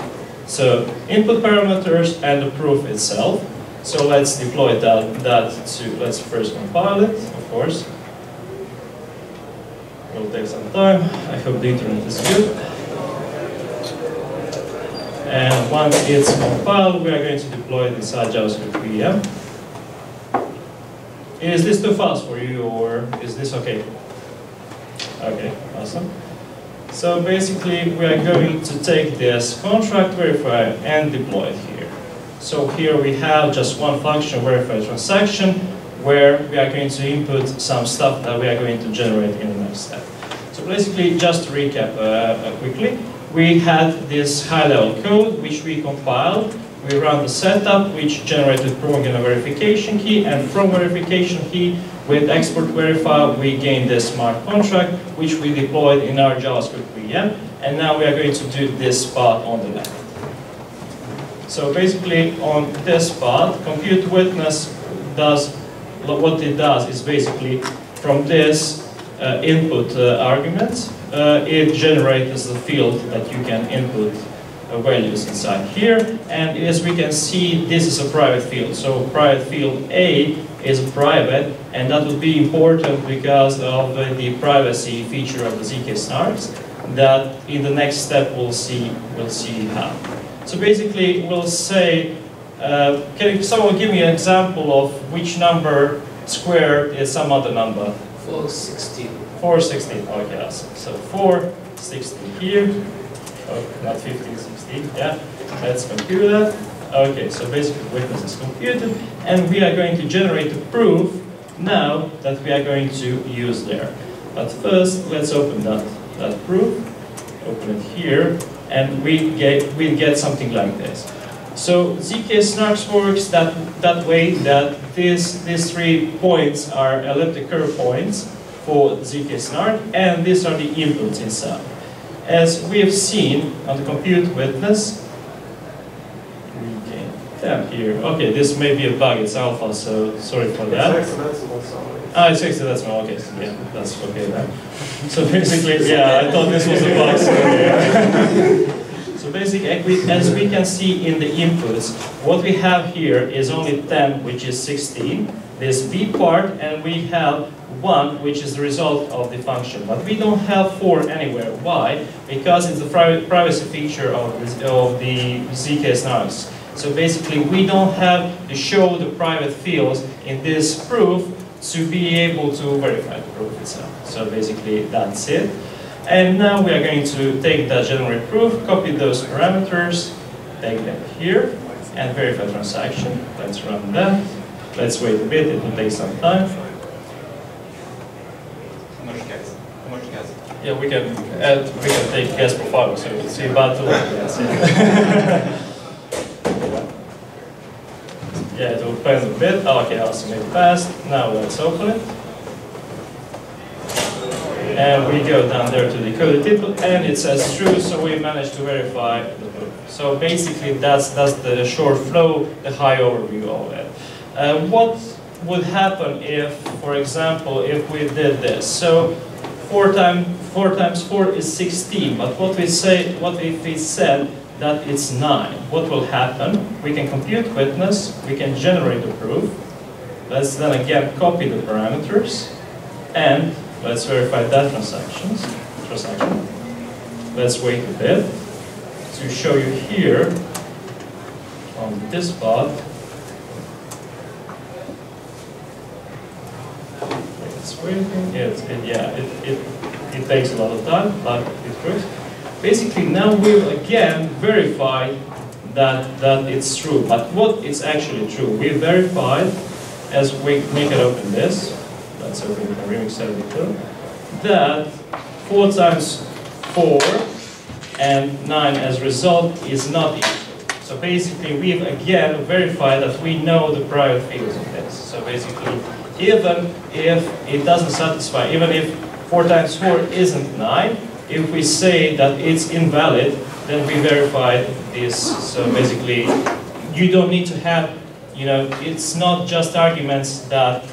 So input parameters and the proof itself. So let's deploy that, that to, let's first compile it, of course. It will take some time. I hope the internet is good. And once it's compiled, we are going to deploy it inside JavaScript V M. Is this too fast for you, or is this okay? Okay, awesome. So basically, we are going to take this contract verifier and deploy it here. So here we have just one function, verify transaction, where we are going to input some stuff that we are going to generate in the next step. So basically, just to recap uh, quickly, we had this high-level code, which we compiled. We ran the setup, which generated proving and a verification key, and from verification key, with export verify, we gained the smart contract, which we deployed in our JavaScript V M, and now we are going to do this part on the left. So basically, on this part, compute witness does, what it does is basically, from this uh, input uh, argument, uh, it generates the field that you can input values inside here, and as we can see, this is a private field. So private field A is private, and that will be important because of the privacy feature of the zkSnarks that in the next step we'll see we'll see how. So basically, we'll say, uh, can someone give me an example of which number squared is some other number? four sixteen. four sixteen. Okay, awesome. So four sixteen here. Oh, not fifteen, sixteen, yeah. Let's compute that. Okay, so basically witness is computed, and we are going to generate the proof now that we are going to use there. But first, let's open that, that proof, open it here, and we get, we get something like this. So zkSnarks works that, that way that this, these three points are elliptic curve points for zkSnark, and these are the inputs inside. As we have seen on the compute witness, we can tap here. Okay, this may be a bug, it's alpha, so sorry for that. It's hexadecimal, sorry. Ah, it's hexadecimal, okay, so yeah, that's okay then. So basically, yeah, I thought this was a bug, so yeah. So basically, as we can see in the inputs, what we have here is only temp, which is sixteen, this V part, and we have one, which is the result of the function. But we don't have four anywhere. Why? Because it's the privacy feature of, this, of the zkSnarks. So basically, we don't have to show the private fields in this proof to be able to verify the proof itself. So basically, that's it. And now we are going to take that generate proof, copy those parameters, take them here, and verify transaction. Let's run that. Let's wait a bit, it will take some time. Yeah, we can add, we can take gas profile, so we'll see about the gas. Yeah, it will depend a bit. Oh, okay, awesome, it passed. Now let's open it. And we go down there to the coded input, and it says true, so we managed to verify the book. So basically, that's, that's the short flow, the high overview of it. Uh, what would happen if, for example, if we did this? So, Four times four times four is sixteen. But what we say, what if we said that it's nine? What will happen? We can compute witness. We can generate the proof. Let's then again copy the parameters, and let's verify that transactions transaction. Let's wait a bit to show you here on this part. Yes, it, yeah, it, it, it takes a lot of time, but it works. Basically, now we'll again verify that, that it's true. But what is actually true? We verified, as we make it open this, let's open the Remix editor, that four times four and nine as result is not equal. So basically, we've again verified that we know the private fields of this. So basically, even if it doesn't satisfy, even if four times four isn't nine, if we say that it's invalid, then we verified this. So basically, you don't need to have, you know, it's not just arguments that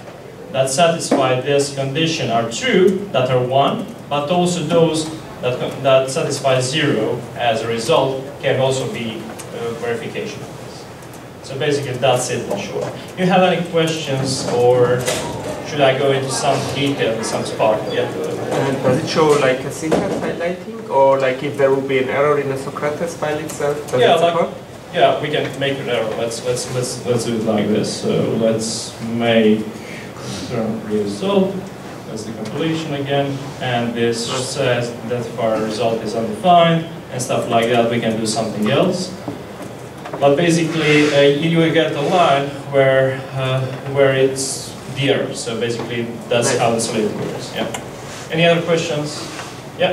that satisfy this condition are true, that are one, but also those that, that satisfy zero as a result can also be uh, verification of this. So basically that's it for sure. You have any questions, or should I go into some detail, some spark? Yeah. And does it show like a single highlighting, or like if there will be an error in the Socrates file itself? Does yeah, it like, yeah, we can make an error. Let's let's let's let's do it like this. So let's make term result. That's the completion again, and this says that if our result is undefined and stuff like that, we can do something else. But basically, uh, you will get a line where uh, where it's the error. So basically, that's how the Solidity works. Yeah. Any other questions? Yeah.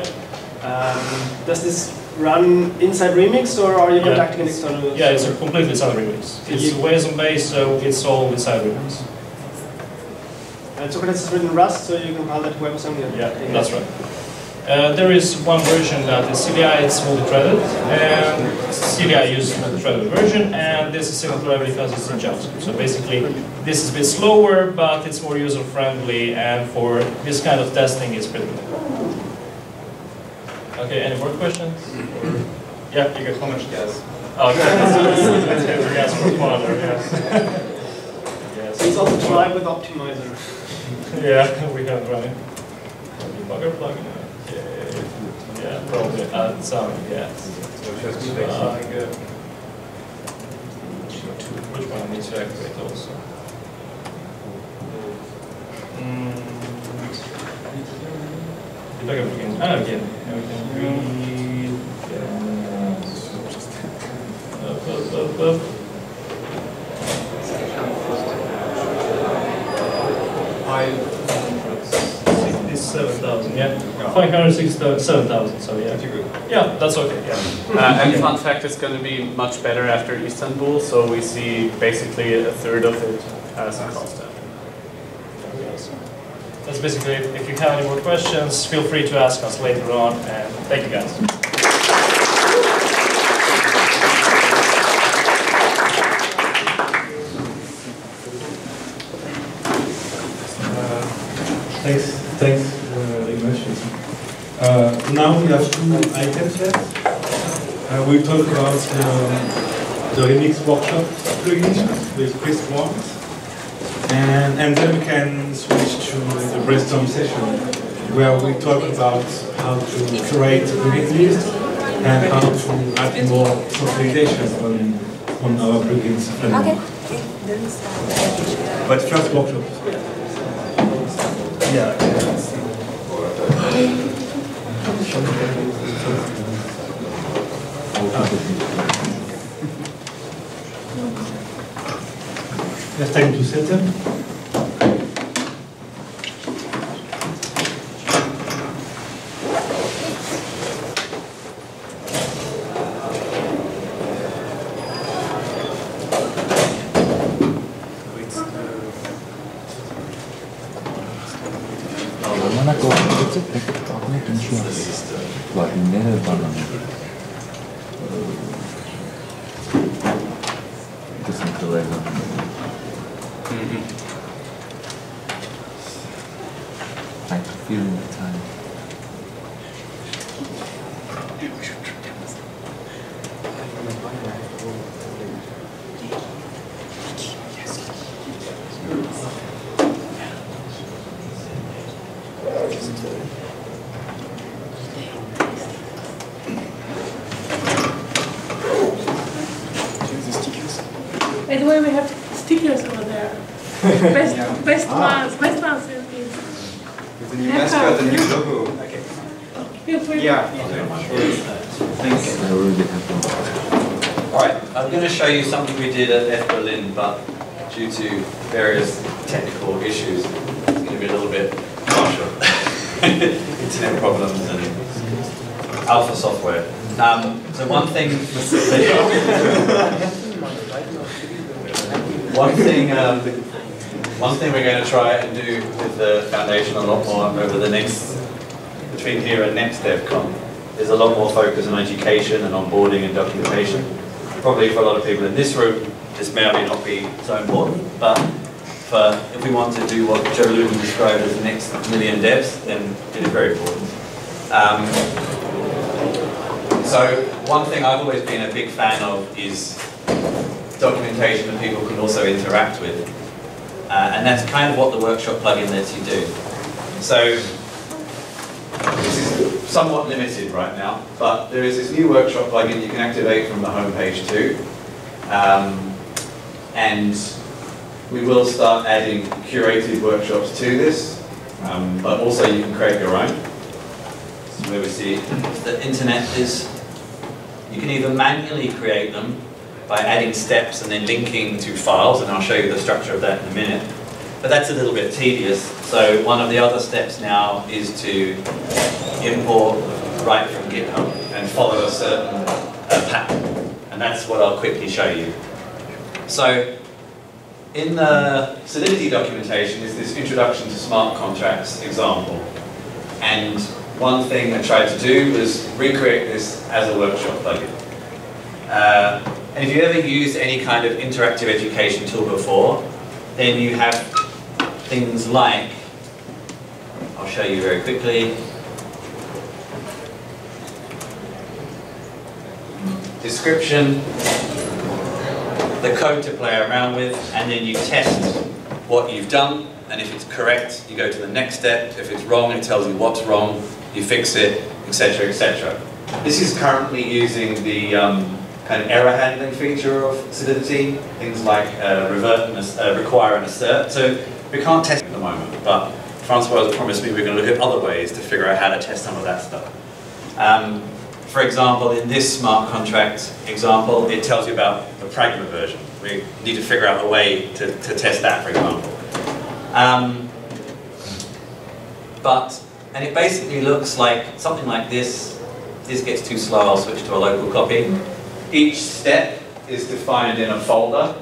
Um, does this run inside Remix, or are you yeah. contacting an external? Yeah, it's a completely inside Remix. It's W A S M based, so it's all inside Remix. And ZoKrates is written in Rust, so you compile that to WebAssembly. Yeah, that's right. Uh, there is one version that is C D I, it's multi-threaded, and C D I uses multi-threaded version, and this is single-threaded because it's in JavaScript. So basically, this is a bit slower, but it's more user-friendly, and for this kind of testing, it's pretty good. Okay, any more questions? Yeah, you get how much gas? Oh, okay, that's every gas for water, yes. It's also tried with optimizer. Yeah, we have run it. Debugger plugin. Okay. Yeah, probably add some gas. Which one needs to activate also? Debugger plugin. Ah, again. We can read. seven thousand, yeah. yeah. five hundred sixty-seven thousand, so yeah. Yeah, that's okay, yeah. Uh, and fun fact, it's going to be much better after Istanbul, so we see basically a third of it as a cost after. That's basically it. If you have any more questions, feel free to ask us later on, and thank you guys. Thanks, thanks uh, very much. Uh, now we have two items left. Uh, we'll talk about um, the Remix workshop plugins with Chris Ward, and, and then we can switch to the brainstorm session where we talk about how to curate a plugin list and how to add more consolidation on, on our plugins. Okay. But first, workshop. Yeah. Have time to set them. One thing, um, one thing we're going to try and do with the foundation a lot more over the next, between here and next DevCon, is a lot more focus on education and onboarding and documentation. Probably for a lot of people in this room, this may or may not be so important, but but if we want to do what Joe Lubin described as the next million devs, then it is very important. Um, so one thing I've always been a big fan of is documentation that people can also interact with. Uh, and that's kind of what the workshop plugin lets you do. So this is somewhat limited right now, but there is this new workshop plugin you can activate from the homepage too. Um, and we will start adding curated workshops to this, um, but also you can create your own. This is where we see the internet is. You can either manually create them by adding steps and then linking to files, and I'll show you the structure of that in a minute. But that's a little bit tedious, so one of the other steps now is to import right from GitHub and follow a certain uh, pattern, and that's what I'll quickly show you. So, in the Solidity documentation is this introduction to smart contracts example, and one thing I tried to do was recreate this as a workshop plugin. Uh, And if you've ever used any kind of interactive education tool before, then you have things like, I'll show you very quickly, description, the code to play around with, and then you test what you've done, and if it's correct, you go to the next step. If it's wrong, it tells you what's wrong, you fix it, et cetera, et cetera. This is currently using the um, kind of error handling feature of Solidity, things like uh, revert and uh, require and assert. So we can't test at the moment, but François has promised me we're going to look at other ways to figure out how to test some of that stuff. Um, for example, in this smart contract example, it tells you about the pragma version. We need to figure out a way to, to test that, for example. Um, but, and it basically looks like something like this. If this gets too slow, I'll switch to a local copy. Each step is defined in a folder,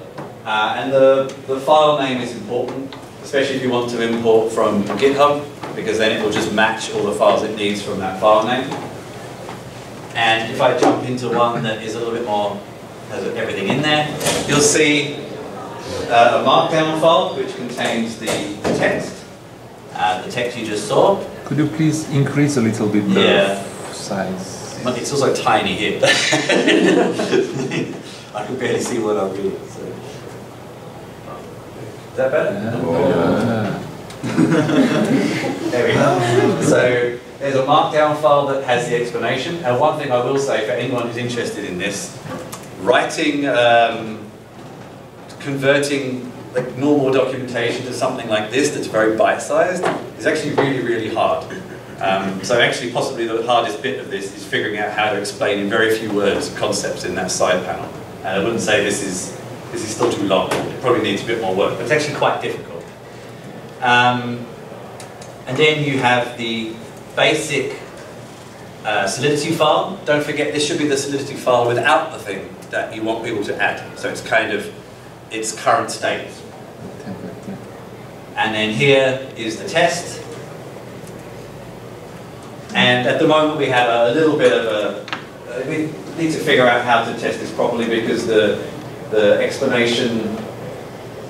uh, and the, the file name is important, especially if you want to import from GitHub, because then it will just match all the files it needs from that file name. And if I jump into one that is a little bit more, has everything in there, you'll see uh, a markdown file which contains the, the text, uh, the text you just saw. Could you please increase a little bit the yeah. size? It's also tiny here. I can barely see what I'm reading. So. Is that better? Yeah. Oh. There we go. So there's a markdown file that has the explanation. And one thing I will say for anyone who's interested in this, writing, um, converting like normal documentation to something like this that's very bite-sized is actually really, really hard. Um, so actually, possibly the hardest bit of this is figuring out how to explain in very few words concepts in that side panel. And I wouldn't say this is this is still too long. It probably needs a bit more work, but it's actually quite difficult. Um, and then you have the basic uh, Solidity file. Don't forget, this should be the Solidity file without the thing that you want people to add. So it's kind of its current state. And then here is the test. And at the moment we have a little bit of a, we need to figure out how to test this properly because the, the explanation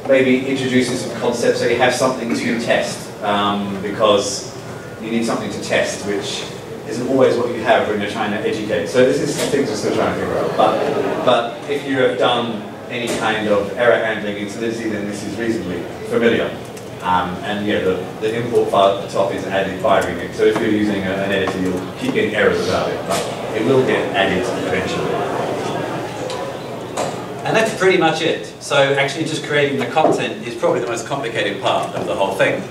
maybe introduces some concepts so you have something to test um, because you need something to test which isn't always what you have when you're trying to educate. So this is things we're still trying to figure out. But, but if you have done any kind of error handling in Solidity, then this is reasonably familiar. Um, and yeah, the, the import file at the top is added by Remix. So if you're using a, an editor, you'll keep getting errors about it, but it will get added eventually. And that's pretty much it. So actually just creating the content is probably the most complicated part of the whole thing.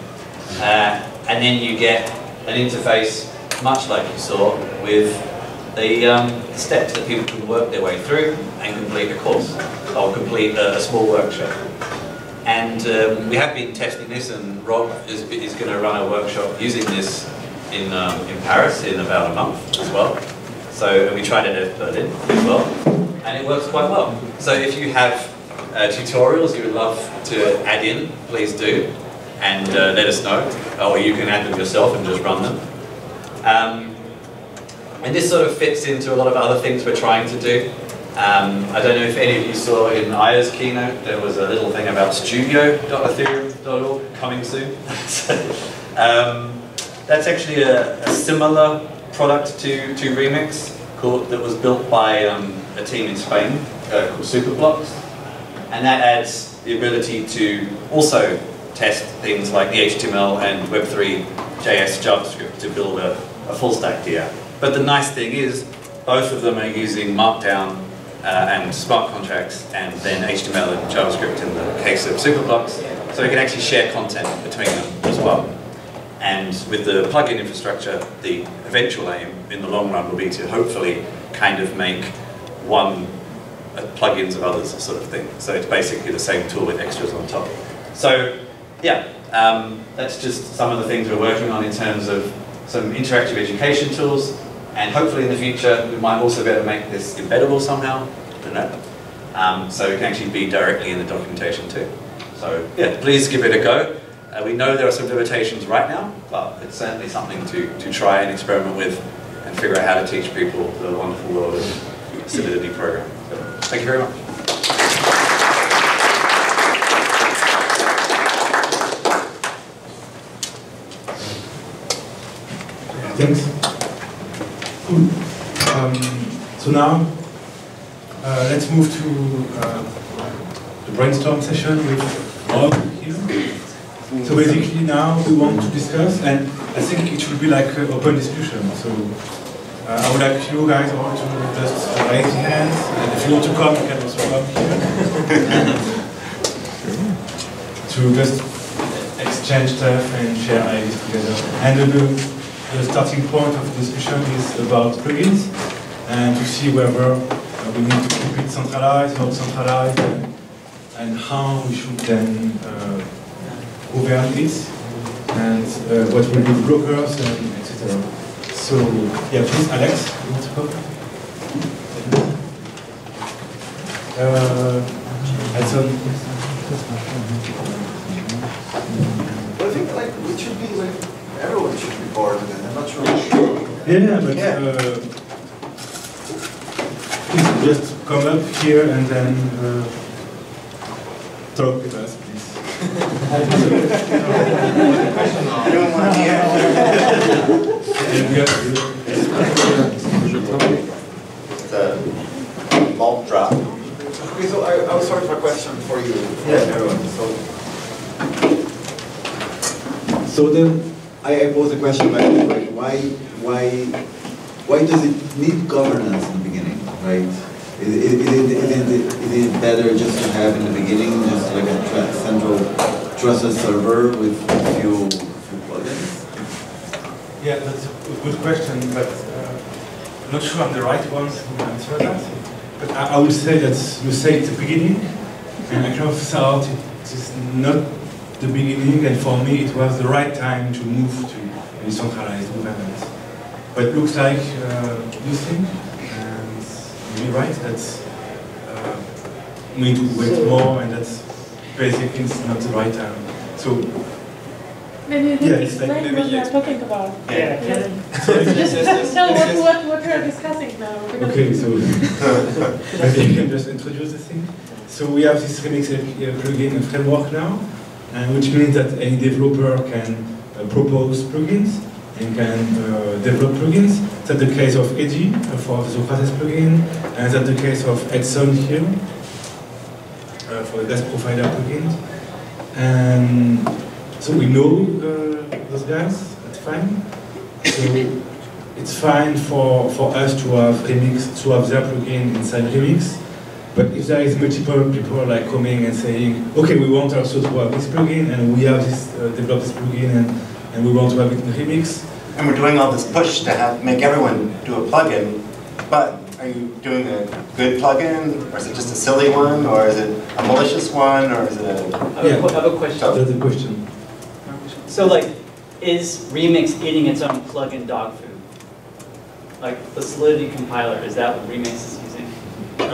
Uh, and then you get an interface, much like you saw, with the um, steps that people can work their way through and complete a course, or complete a, a small workshop. And um, we have been testing this, and Rob is, is going to run a workshop using this in, um, in Paris in about a month as well. So and we tried it at Berlin as well, and it works quite well. So if you have uh, tutorials you would love to add in, please do, and uh, let us know. Or you can add them yourself and just run them. Um, and this sort of fits into a lot of other things we're trying to do. Um, I don't know if any of you saw in Aya's keynote, there was a little thing about studio dot ethereum dot org dot org coming soon. So, um, that's actually a, a similar product to, to Remix called, that was built by um, a team in Spain uh, called Superblocks, and that adds the ability to also test things like the H T M L and Web three, J S, JavaScript to build a, a full stack D App. But the nice thing is, both of them are using Markdown uh, and smart contracts, and then H T M L and JavaScript in the case of Superblocks, so we can actually share content between them as well. And with the plugin infrastructure, the eventual aim in the long run will be to hopefully kind of make one uh, plugins of others sort of thing. So it's basically the same tool with extras on top. So yeah, um, that's just some of the things we're working on in terms of some interactive education tools, and hopefully in the future we might also be able to make this embeddable somehow. I don't know. Um, so it can actually be directly in the documentation too. So yeah, please give it a go. Uh, we know there are some limitations right now, but it's certainly something to, to try and experiment with and figure out how to teach people the wonderful world of Solidity program. So, thank you very much. Thanks. Um, so now, uh, let's move to uh, the brainstorm session with Rob here. So basically now we want to discuss, and I think it should be like an open discussion. So uh, I would like you guys all to just raise your hands, and if you want to come, you can also come here. To just exchange stuff and share ideas together. And the, the starting point of the discussion is about plugins, and to see whether uh, we need to keep it centralized, not centralized, and, and how we should then uh, over this, and uh, what will be brokers, and et cetera. So, yeah, please, Alex, you want to go? Uh, Edson? Well, I think like it should be like everyone should be part of it. I'm not sure. Yeah, but yeah. Uh, please just come up here and then uh, talk with us. I don't want to hear. Bomb drop. Okay, so I, I'll sort of a question for you, for yeah. everyone. So, so then I, I pose a question by the way. Why, why, why does it need governance in the beginning, right? Is it, is, it, is, it, is it better just to have in the beginning just like a tra central trusted server with a few, few plugins? Yeah, that's a good question, but uh, I'm not sure I'm the right one to answer that. But I, I would say that you say it's the beginning, and I kind of thought it is not the beginning, and for me it was the right time to move to a centralized governance. But it looks like uh, you think. You're right, that's uh, we need to wait more, and that's basically it's not the right time. So maybe you can yeah, explain like, what we're talking about. Yeah. yeah. yeah. So just yes, tell yes, what, what what we're discussing now. Okay, so maybe you can just introduce the thing. So we have this Remix plugin framework now, and which means that any developer can uh, propose plugins and can uh, develop plugins. That's the case of Eddie for the ZoKrates plugin, and that's the case of Edson here uh, for the Geth provider plugin. And so we know uh, those guys, that's fine. So it's fine for, for us to have Remix, to have their plugin inside Remix, but if there is multiple people like coming and saying, okay, we want also to have this plugin, and we have this, uh, developed this plugin, and, and we want to have it in Remix. And we're doing all this push to have, make everyone do a plugin, but are you doing a good plugin, or is it just a silly one, or is it a malicious one, or is it a... I have, yeah. a, I have a question. Oh, that's a question. So like, is Remix eating its own plugin dog food? Like the Solidity compiler, is that what Remix is using?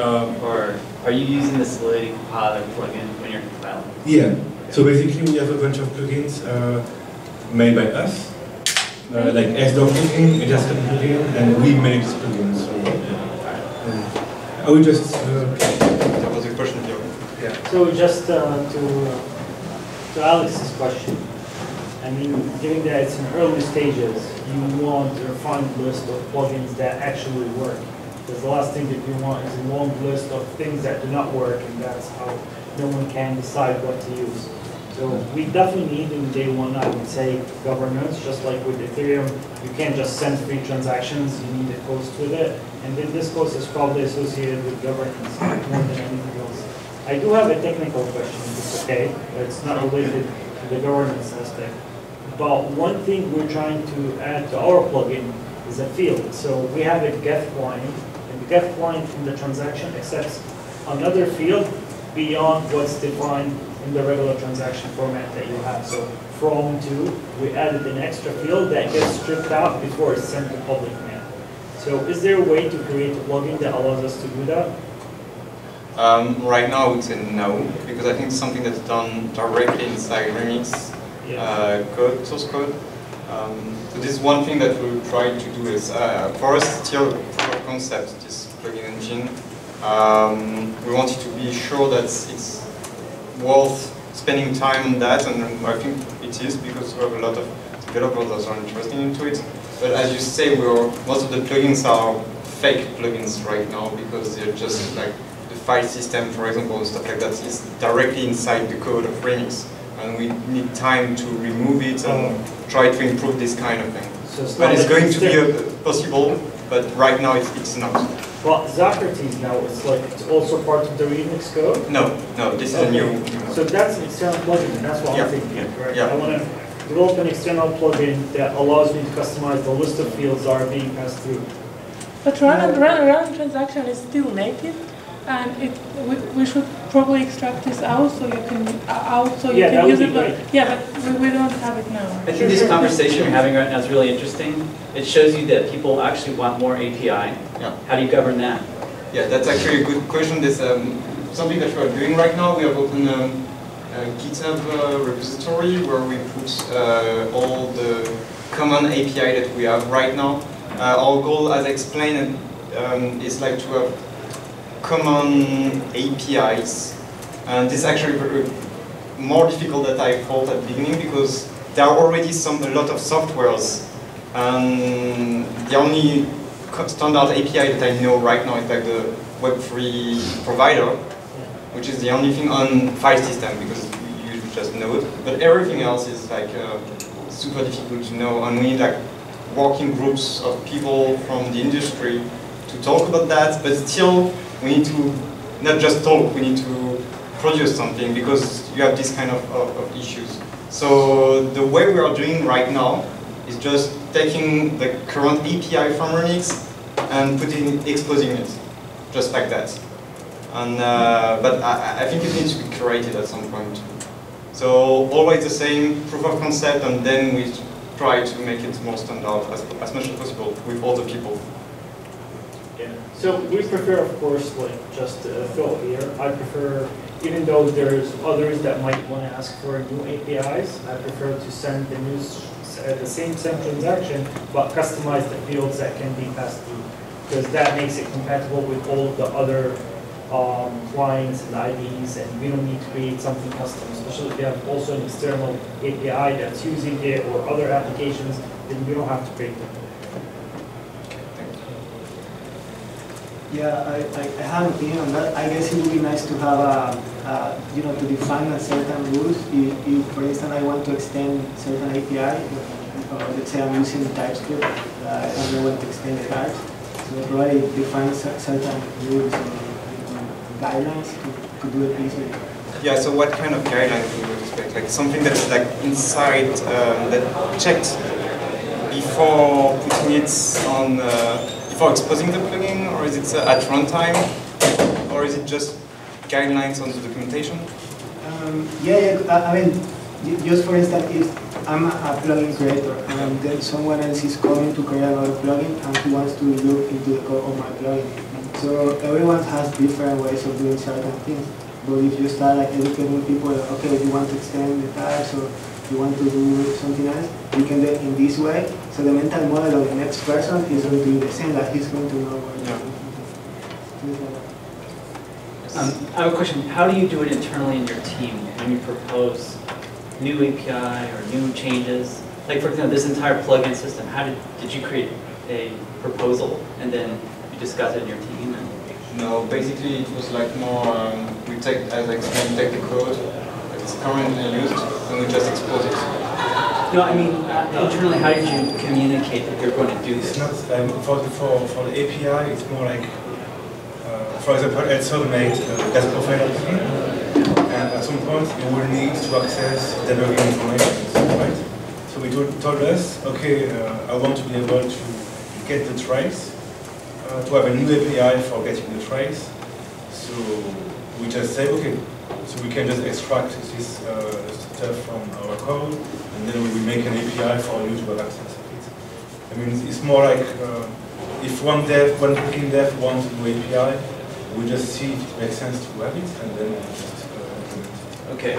Um, or are you using the Solidity compiler plugin when you're compiling? Yeah, okay. So basically we have a bunch of plugins uh, made by us. Uh, like S D O C plugin, adjusted plugin, and we made this plugin. So uh, I would just. Uh, that was a question, yeah. So just uh, to to Alex's question, I mean, given that it's in early stages, you want a refined list of plugins that actually work. Because the last thing that you want is a long list of things that do not work, and that's how no one can decide what to use. So we definitely need in day one, I would say, governance, just like with Ethereum. You can't just send free transactions, you need a cost with it. And then this cost is probably associated with governance more than anything else. I do have a technical question, if it's okay, but it's not related to the governance aspect. But one thing we're trying to add to our plugin is a field. So we have a Geth client, and the Geth client in the transaction accepts another field beyond what's defined in the regular transaction format that you have. So from to, we added an extra field that gets stripped out before it's sent to public mail. So is there a way to create a plugin that allows us to do that? Um, right now I would say no, because I think it's something that's done directly inside Remix yeah. uh, code, source code. Um, so this is one thing that we'll try to do is, uh, for us still a concept, this plugin engine. Um, we wanted to be sure that it's worth spending time on that, and I think it is because we have a lot of developers that are interested into it. But as you say, we're, most of the plugins are fake plugins right now because they're just like the file system, for example, and stuff like that is directly inside the code of Remix, and we need time to remove it and try to improve this kind of thing. So it's but it's going to be a, possible, but right now it's, it's not. Well, ZoKrates now, it's like, it's also part of the Remix code? No, no, this okay. is a new... Uh, so that's an external plugin, that's what yeah, I'm thinking, yeah, right? Yeah. I want to develop an external plugin that allows me to customize the list of fields that are being passed through. But run and run, run transaction is still native, and it we, we should probably extract this out so you can out so you yeah, can use it. But great. yeah, but we, we don't have it now. I think this conversation we're having right now is really interesting. It shows you that people actually want more A P I. Yeah. How do you govern that? Yeah, that's actually a good question. This um, something that we're doing right now. We have opened um, a GitHub uh, repository where we put uh, all the common A P I that we have right now. Uh, our goal, as I explained, um, is like to have common A P Is, and this is actually very, more difficult than I thought at the beginning because there are already some a lot of softwares, and the only standard A P I that I know right now is like the Web three provider, which is the only thing on file system because you just know it. But everything else is like uh, super difficult to know, and we need like working groups of people from the industry to talk about that, but still. We need to not just talk, we need to produce something because you have this kind of, of, of issues. So the way we are doing right now is just taking the current A P I from Remix and putting, exposing it, just like that. And, uh, but I, I think it needs to be curated at some point. So always the same proof of concept, and then we try to make it more standard as, as much as possible with all the people. Yeah. So we prefer, of course, like just uh, Phil here, I prefer, even though there's others that might want to ask for new A P Is, I prefer to send the, new, uh, the same same transaction, but customize the fields that can be passed through, because that makes it compatible with all the other um, clients and I Ds, and we don't need to create something custom, especially if you have also an external A P I that's using it or other applications, then we don't have to create them. Yeah, I, I have an opinion on that. I guess it would be nice to have a, a you know, to define a certain rules. If, if, for instance, I want to extend certain A P I, or let's say I'm using TypeScript, uh, and I want to extend the types, so probably define certain rules or guidelines to, to do it easily. Yeah. So, what kind of guidelines do you expect? Like something that's like inside uh, that checked before putting it on. Uh, For exposing the plugin, or is it uh, at runtime, or is it just guidelines on the documentation? Um, yeah, yeah, I mean, just for instance, if I'm a plugin creator and then someone else is coming to create another plugin and he wants to look into the code of my plugin. So everyone has different ways of doing certain things. But if you start like educating people, like, okay, you want to extend the types, or you want to do something else, you can do it in this way. So the mental model of the next person is going to be the same, like he's going to know what yeah. um, I have a question. How do you do it internally in your team when you propose new A P I or new changes? Like, for example, this entire plugin system, how did, did you create a proposal and then you discuss it in your team? And no, basically it was like more, um, we take, as I explained, take the code that's currently used and we just expose it. No, I mean, uh, internally, how did you communicate that you're going to do this? It's not, um, for, the, for, for the A P I, it's more like, uh, for example, Edson made uh, that's profile and at some point you will need to access debugging information, right? So we told, told us, okay, uh, I want to be able to get the trace, uh, to have a new A P I for getting the trace. So we just said, okay, so we can just extract this uh, stuff from our code, and then we will make an A P I for you to have access to it. I mean, it's more like uh, if one dev, one plugin dev wants a new A P I, we just see if it makes sense to have it, and then we just implement uh, it. Okay,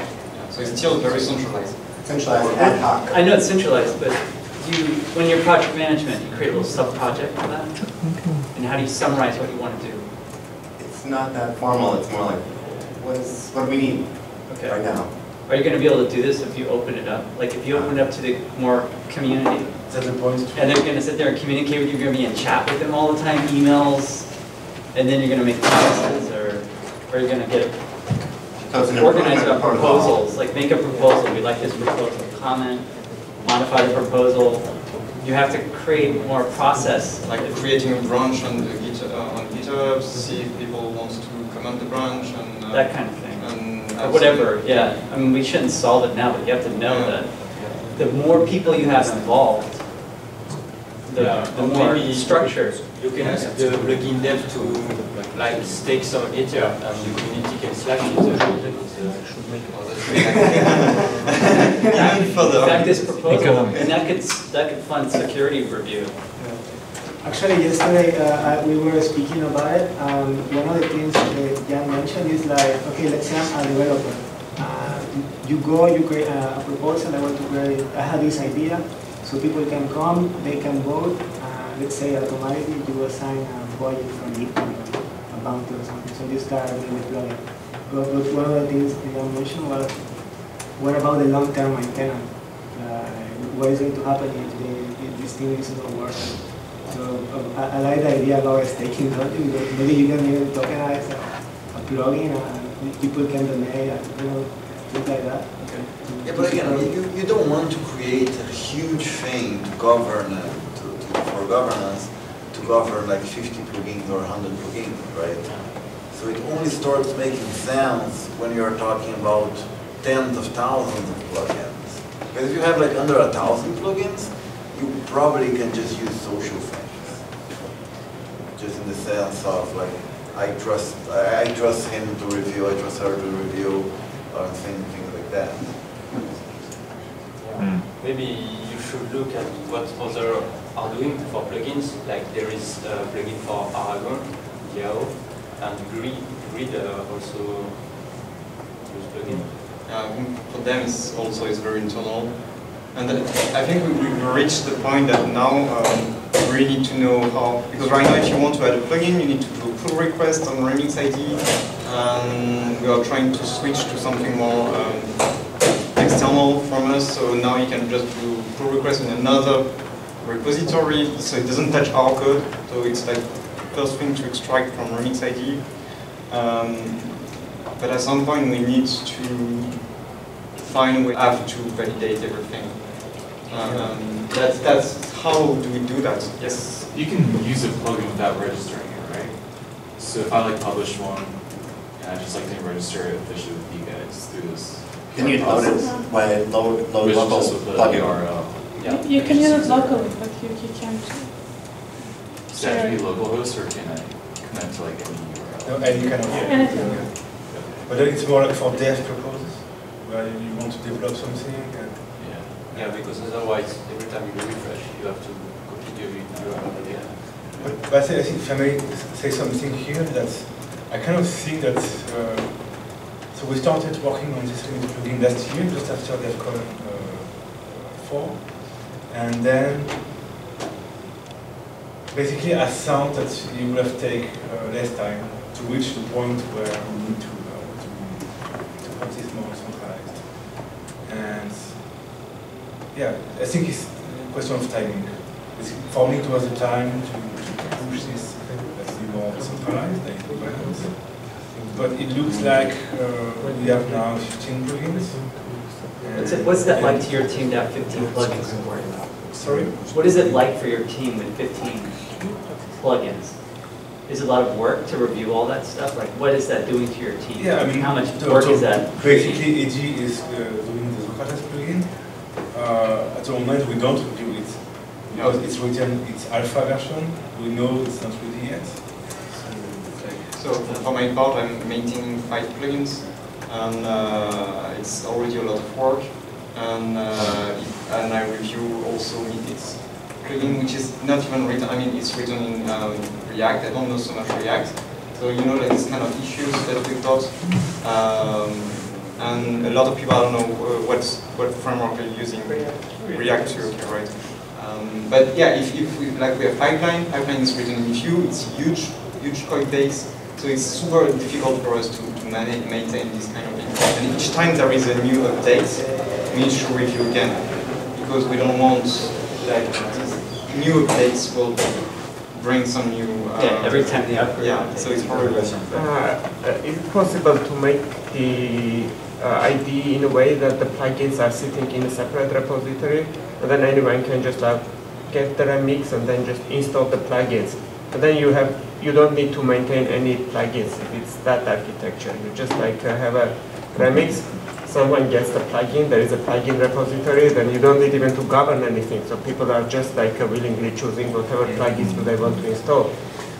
so it's still very centralized. Centralized ad hoc. I know it's centralized, but you, when you're project management, you create a little sub-project for that. Okay. And how do you summarize what you want to do? It's not that formal. It's more like, what is what do we need okay. right now? Are you going to be able to do this if you open it up? Like if you open it up to the more community, that's the point. And they're going to sit there and communicate with you. You're going to be in chat with them all the time, emails, and then you're going to make promises, or or you're going to get. So it's an organize about proposals, like make a proposal, we like this proposal, comment, modify the proposal. You have to create more process. Like creating a branch on, the Git, uh, on GitHub, see if people want to comment the branch. And uh, that kind of thing. And or whatever, yeah. I mean, we shouldn't solve it now, but you have to know yeah. that the more people you have involved, the, yeah. the more maybe structure. You can ask the plugin dev to like stake some Ether and the community can slash it. Back this proposal, and that could that could fund security review. Actually, yesterday uh, we were speaking about it. Um, one of the things that Yann mentioned is like, okay, let's say I'm a developer. Uh, you go, you create a, a proposal. I want to create. I have this idea. So people can come, they can vote. Uh, let's say automatically you assign a project from GitHub, a bounty or something. So you start with the plugin. But one of the things that I mentioned was, what about the long-term maintenance? Uh, what is going to happen if, they, if this thing is not working? So uh, I, I like the idea about staking something. Maybe you can even tokenize a, a plugin, and people can donate, and, you know, things like that. Yeah, but again, I mean, you, you don't want to create a huge thing to govern, uh, to, to, for governance, to govern like fifty plugins or one hundred plugins, right? So it only starts making sense when you're talking about tens of thousands of plugins. Because if you have like under a thousand plugins, you probably can just use social things. Just in the sense of like, I trust, I, I trust him to review, I trust her to review, or things like that. Mm. Maybe you should look at what others are doing for plugins. Like there is a plugin for Aragon, Yao, and Grid. Grid uh, also use plugin. Yeah, I think for them it's also it's very internal. And I think we've reached the point that now um, we need to know how. Because right now, if you want to add a plugin, you need to do a pull request on Remix I D, and we are trying to switch to something more. Um, external from us, so now you can just do pull requests in another repository, so it doesn't touch our code, so it's like the first thing to extract from Remix I D. Um, but at some point we need to find a way to validate everything. Um, that's, that's how do we do that? Yes? You can use a plugin without registering it, right? So if I like publish one, and I just like to register it officially with you guys through this. Can you load it by low, low local plugin U R L? Yeah. You, you can use it locally, but you, you can't. Does that have to be localhost, or can I connect to like any U R L? No, and you can yeah. Anything. Yeah. But it's more like for dev purposes, where you want to develop something. And yeah. Yeah, because otherwise, every time you refresh, you have to copy your U R L again. But, but I think if I may say something here, that I kind of think that. Uh, So we started working on this Remix plugin last year, just after DevCon uh, four. And then, basically, I found that it would have taken uh, less time to reach the point where we need to, uh, to, to practice more centralized. And yeah, I think it's a question of timing. It's, for me, it was a time to, to push this as more centralized, like plugins. But it looks like uh, we have now fifteen plugins. What's, it, what's that like to your team to have fifteen plugins to worry about? Sorry? What is it like for your team with fifteen plugins? Is it a lot of work to review all that stuff? Like, what is that doing to your team? Yeah, I mean, how much work so, so is that? Basically, A G is uh, doing the ZoKrates plugin. Uh, at the moment, we don't review it. Because no. It's written, it's alpha version. We know it's not ready yet. So, okay. So for my part, I'm maintaining five plugins. And uh, it's already a lot of work. And, uh, it, and I review also Meetits. Plugin which is not even written, I mean it's written in um, React, I don't know so much React. So you know like, this kind of issues that we've got. Um, and a lot of people don't know uh, what, what framework they're using. React to, okay, right. Um, but yeah, if, if we, like we have pipeline, pipeline is written in Vue, it's huge, huge code base. So it's super difficult for us to, to manage, maintain this kind of thing. And each time there is a new update, we need to review again. Because we don't want like new updates will bring some new. Uh, yeah, every time they upgrade. Yeah, so it's horrible. Uh, is it possible to make the uh, I D E in a way that the plugins are sitting in a separate repository, and then anyone can just uh, get the remix and then just install the plugins, and then you have you don't need to maintain any plugins. If it's that architecture, you just like uh, have a remix. Someone gets the plugin, there is a plugin repository, then you don't need even to govern anything. So people are just like uh, willingly choosing whatever plugins do they want to install.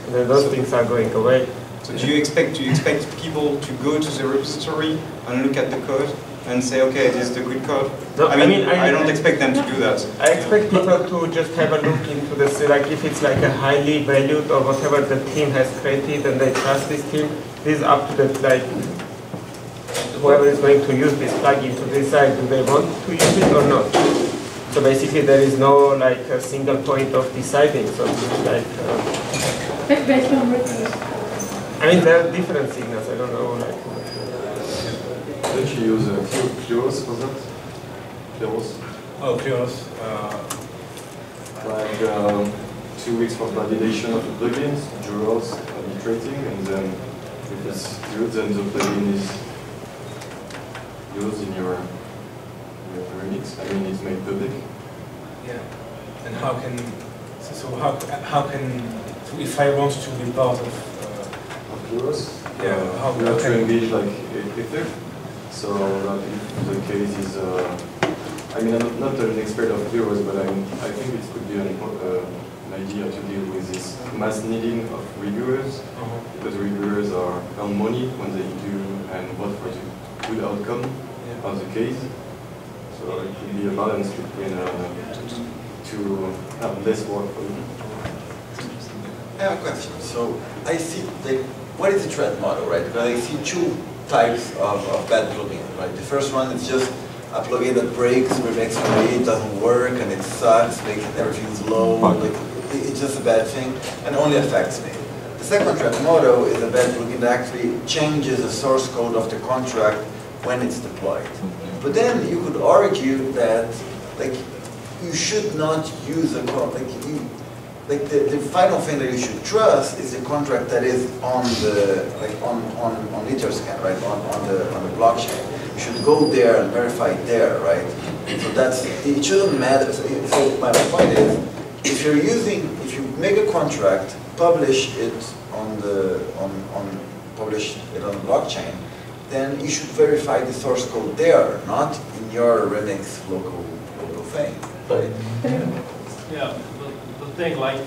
And then those so, things are going away. So do you expect do you expect people to go to the repository and look at the code and say, okay, this is the good code? No, I mean, I, mean, I, I don't I, expect them to do that. I expect yeah. people to just have a look into this, like if it's like a highly valued or whatever the team has created and they trust this team, this is up to the like. Whoever is going to use this plugin to decide do they want to use it or not. So basically there is no like a single point of deciding. So it's like... Uh, based on requests. I mean there are different signals, I don't know like... Don't you use uh, Kleros for that? Kleros? Oh, Kleros. Uh, like um, two weeks for validation of the plugins, jurors are iterating, and then if it's good then the plugin is in your, your remix, I mean, it's made public. Yeah, and how can so, so how how can so if I want to be part of uh, of Kleros, yeah, uh, how, we how have can to engage like Ether. So that if the case is, uh, I mean, I'm not an expert of Kleros, but I'm, I think it could be an, uh, an idea to deal with this mass needing of reviewers, uh-huh. because reviewers are on money when they do and vote for you. Good outcome yeah. of the case, so it could be a balance between uh, to have less work for them. I have a question. So I see that what is the trend model, right? Well, I see two types of, of bad plugin, right? The first one is just a plugin that breaks, remakes it doesn't work, and it sucks, makes everything slow. Like, it's just a bad thing, and only affects me. The second trend model is a bad plugin that actually changes the source code of the contract when it's deployed. But then you could argue that, like, you should not use a contract. Like, you, like the, the final thing that you should trust is the contract that is on the, like, on on on Etherscan, right? On on the on the blockchain. You should go there and verify it there, right? So that's it. Shouldn't matter. So, it, so my point is, if you're using, if you make a contract, publish it on the on on publish it on the blockchain, then you should verify the source code there, not in your Remix local local thing. Right? Yeah, but the thing like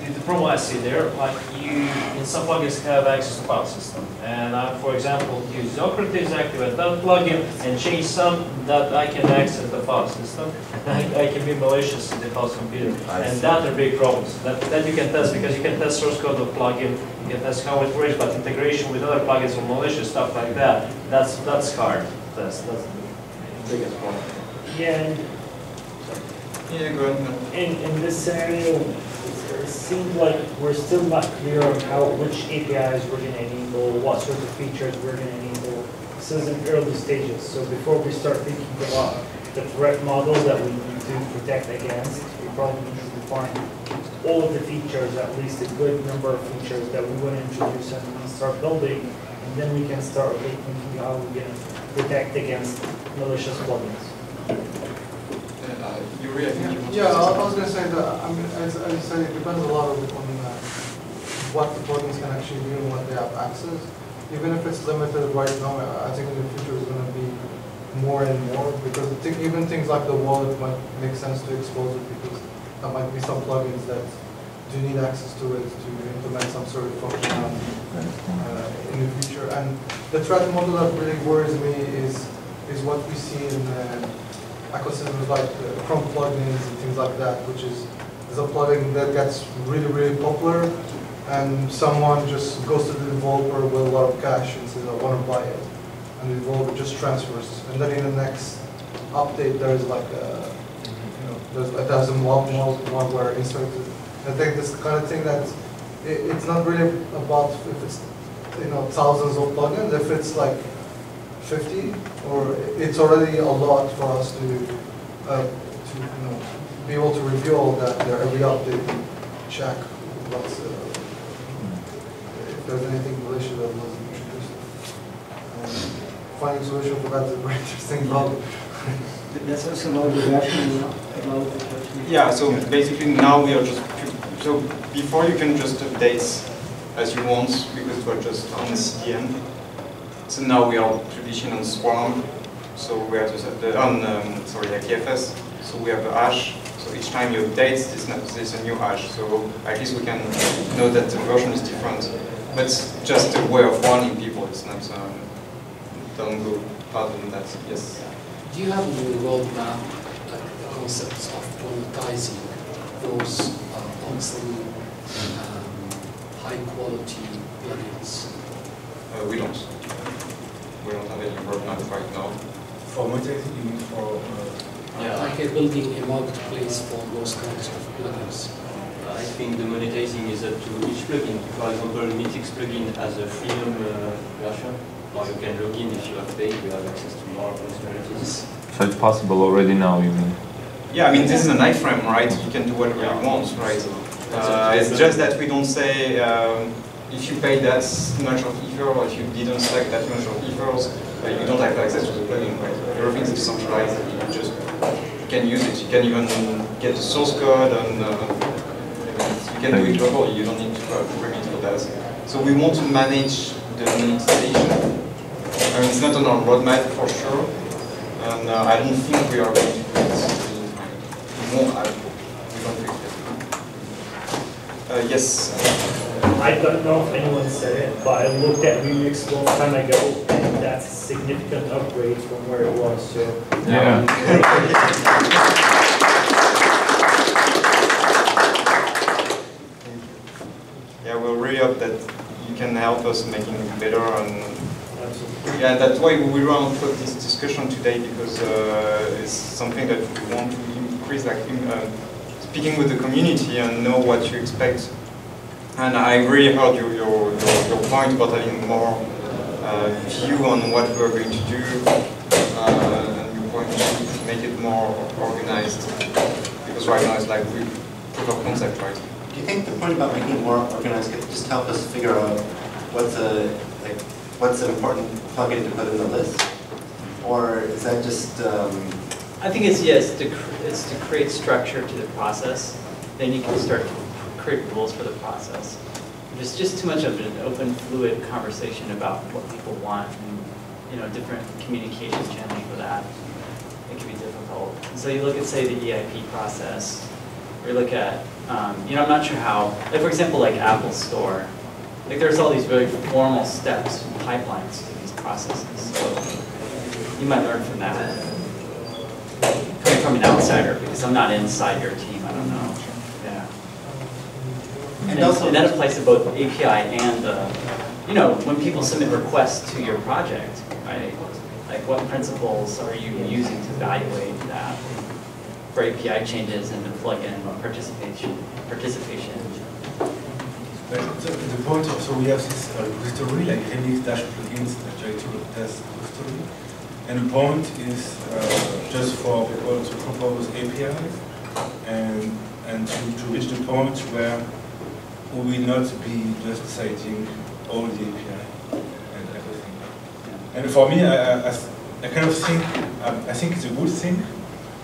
the, the problem I see there, like you in some plugins have access to file system, and I, for example, use ZoKrates, activate that plugin, and change some that I can access the file system. I, I can be malicious in the host computer, I and see. That are big problems. That, that you can test, because you can test source code of plugin, you can test how it works, but integration with other plugins or malicious stuff like that, that's that's hard. That's that's the biggest problem. Yeah. And yeah, go ahead. In in this scenario, it seems like we're still not clear on how which A P Is we're going to enable, what sort of features we're going to enable. This is in early stages, so before we start thinking about the threat model that we need to protect against, we probably need to define all of the features, at least a good number of features that we want to introduce and start building, and then we can start thinking how we can protect against malicious plugins. Uh, you really yeah, yeah I was going to say that, I mean, as I said, it depends a lot on uh, what the plugins can actually do and what they have access. Even if it's limited right now, I think in the future it's going to be more and more, because th even things like the wallet might make sense to expose it, because there might be some plugins that do need access to it to implement some sort of functionality uh, in the future. And the threat model that really worries me is is what we see in uh, ecosystems like uh, Chrome plugins and things like that, which is there's a plugin that gets really, really popular, and someone just goes to the developer with a lot of cash and says, I want to buy it. And the developer just transfers. And then in the next update, there's like a, you know, there's a thousand malware inserted. I think this kind of thing that it, it's not really about if it's, you know, thousands of plugins. If it's like fifty, or it's already a lot for us to, uh, to you know, be able to review all that there every update and check what's uh, if there's anything malicious that wasn't introduced. Um, Finding a solution for that is a very interesting problem. That's also about the version. Yeah, so basically now we are just, so before you can just update as you want, because we're just on the C D N. So now we are publishing on Swarm, so we have the, on, um, sorry, I P F S, so we have a hash, so each time you update, there's a new hash, so at least we can know that the version is different. But just a way of warning people, it's not, um, don't go further than that, yes. Do you have in your roadmap like, the concepts of monetizing those uh, obsolete, um, high-quality plugins? Uh, we don't. We don't have any roadmap right now. For monetizing, you mean for? Uh, yeah, like uh, building a marketplace for those kinds of plugins. I think the monetizing is up to each plugin. For example, Mythic's plugin has a freemium uh, version. Or you can log in if you have paid, you have access to more functionalities. So it's possible already now, you mean? Yeah, I mean, this is an iframe, right? You can do whatever yeah. you want, right? Uh, it's just that we don't say, um, if you pay that much of ether, or if you didn't select that much of ethers, uh, you don't have access to the plugin, right? Everything's decentralized, you just can use it. You can even get the source code, and uh, you can do it globally, you don't need to program it for that. So we want to manage the monetization. I mean, it's not on our roadmap for sure, and uh, I don't think we are going to do it. We won't, I we don't think that. Uh, yes? I don't know if anyone said it, but I looked at Remix a long time ago, and that's a significant upgrade from where it was, so... Yeah. Um, yeah, we'll really hope that you can help us making it better, and yeah, that's why we ran this discussion today, because uh, it's something that we want to increase, like uh, speaking with the community and know what you expect. And I really heard your your, your, your point about having more uh, view on what we're going to do, uh, and your point to make it more organized, because right now it's like we proof of concept, right? Do you think the point about making it more organized could just help us figure out what's a like? What's an important plugin to put in the list, or is that just? Um, I think it's yes. Yeah, it's, it's to create structure to the process. Then you can start to create rules for the process. There's just too much of an open, fluid conversation about what people want, and you know, different communication channels for that. It can be difficult. And so you look at, say, the E I P process, or you look at, um, you know, I'm not sure how. Like for example, like Apple Store. Like there's all these very formal steps and pipelines to these processes, so you might learn from that. Coming from an outsider, because I'm not inside your team, I don't know. Yeah. And, and, also, and that applies to both A P I and the, you know, when people submit requests to your project, right? Like what principles are you using to evaluate that for A P I changes and the plugin participation participation? But the, the point of, so we have this uh, repository, like Remix dash plugins that try to test repository, and the point is uh, just for people to propose A P Is and and to, to reach the point where we will not be just citing all the A P I and everything. And for me, I, I, I kind of think I, I think it's a good thing,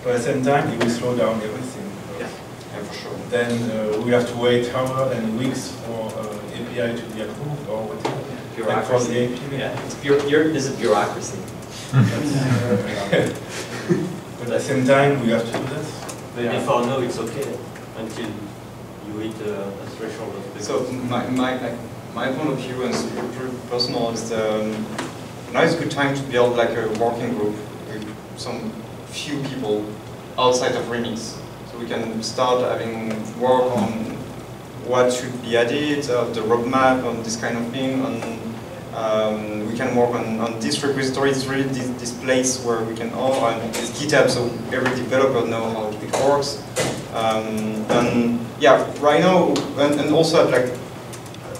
but at the same time, it will slow down everything. Yeah, yeah, for sure. Then uh, we have to wait hours and weeks for uh, A P I to be approved or whatever. Bureaucracy. And for the A P I, yeah, it's bu there's a bureaucracy. But, uh, but at the same time, we have to do that. But yeah. If I know it's okay until you hit uh, a threshold. So my my like, my point of view and super personal is um, now is a good time to build like a working group with some few people outside of Remix, so we can start having work on what should be added, uh, the roadmap, on this kind of thing. On Um, we can work on, on this repository. It's really this, this place where we can all, oh, and it's GitHub, so every developer knows how it works. Um, and yeah, right now, and, and also have like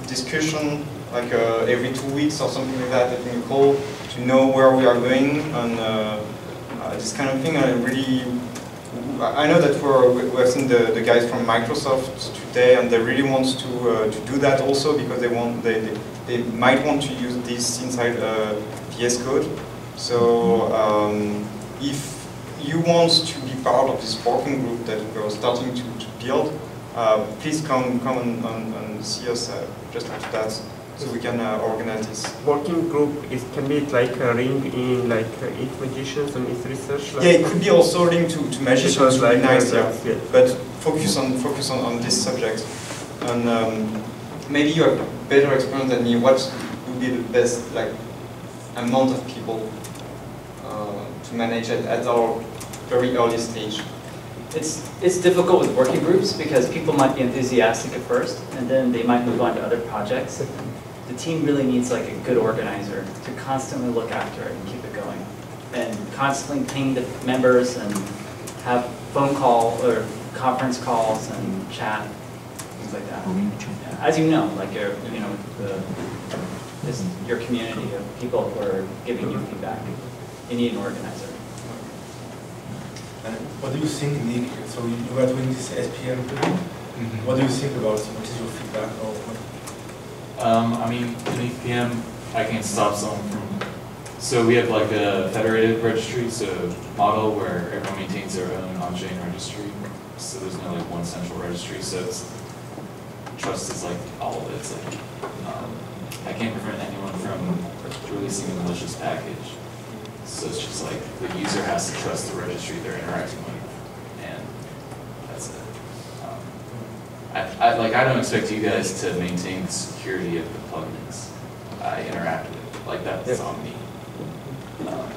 discussion, like uh, every two weeks or something like that, having a call to know where we are going and uh, uh, this kind of thing. I really, I know that we're, we have seen the, the guys from Microsoft today, and they really want to uh, to do that also because they want they. they They might want to use this inside uh, V S Code. So um, if you want to be part of this working group that we are starting to, to build, uh, please come come and, and, and see us uh, just after that, so we can uh, organize this. Working group is can be like a ring in like uh, if magicians and if research. Like yeah, it could be also linked to, to magicians. Like nice, yeah. Yeah. But focus on focus on, on this subject, and um, maybe you have better experience than me. What would be the best like amount of people uh, to manage it at our very early stage? It's it's difficult with working groups because people might be enthusiastic at first, and then they might move on to other projects. The team really needs like a good organizer to constantly look after it and keep it going, and constantly ping the members and have phone call or conference calls and chat, things like that. As you know, like your, you know, the, this, your community of people who are giving you feedback, you need an organizer. And what do you think, Nick? So you were doing this S P M. Mm-hmm. What do you think about? What is your feedback? Or what? Um, I mean, in E P M, I can stop someone from. So we have like a federated registry, so model where everyone maintains their own on-chain registry. So there's no like one central registry. So it's trust is like all of it. It's like, um, I can't prevent anyone from releasing a malicious package. So it's just like the user has to trust the registry they're interacting with, and that's it. Um, I, I like I don't expect you guys to maintain the security of the plugins I interact with. Like that's yep. on me. Um,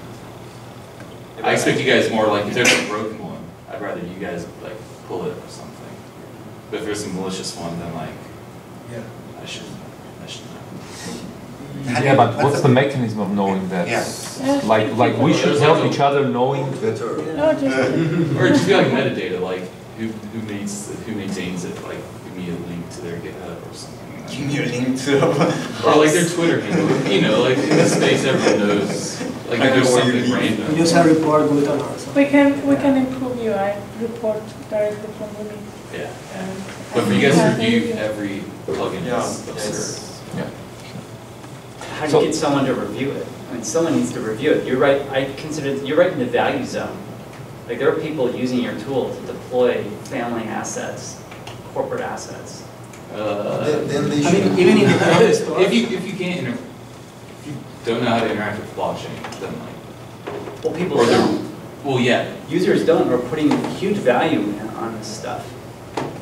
I expect you guys more like if there's a broken one, I'd rather you guys like pull it or something. But if there's a malicious one, then like, yeah, I should, I should know. Yeah, but what's the mechanism of knowing that? Yeah. Yeah. Like, like we should help each other knowing that, or or just be like metadata, like who who needs who maintains it, like give me a link to their GitHub or something. Like give me a link to, or like their Twitter handle. You know, like in this space, everyone knows. Like I there's something random. User report good on us. We can we can improve U I report directly from the link. Yeah. Um, but for you guys to review every plugin, yeah. Yes. Yeah. How do so, you get someone to review it? I mean, someone needs to review it. You're right. I consider you're right in the value zone. Like there are people using your tool to deploy family assets, corporate assets. Uh, then, then they I should. Mean, even if, if you if you can't inter if you don't know how to interact with blockchain, then like well people or don't. Well, yeah. Users don't. We're putting huge value in, on this stuff.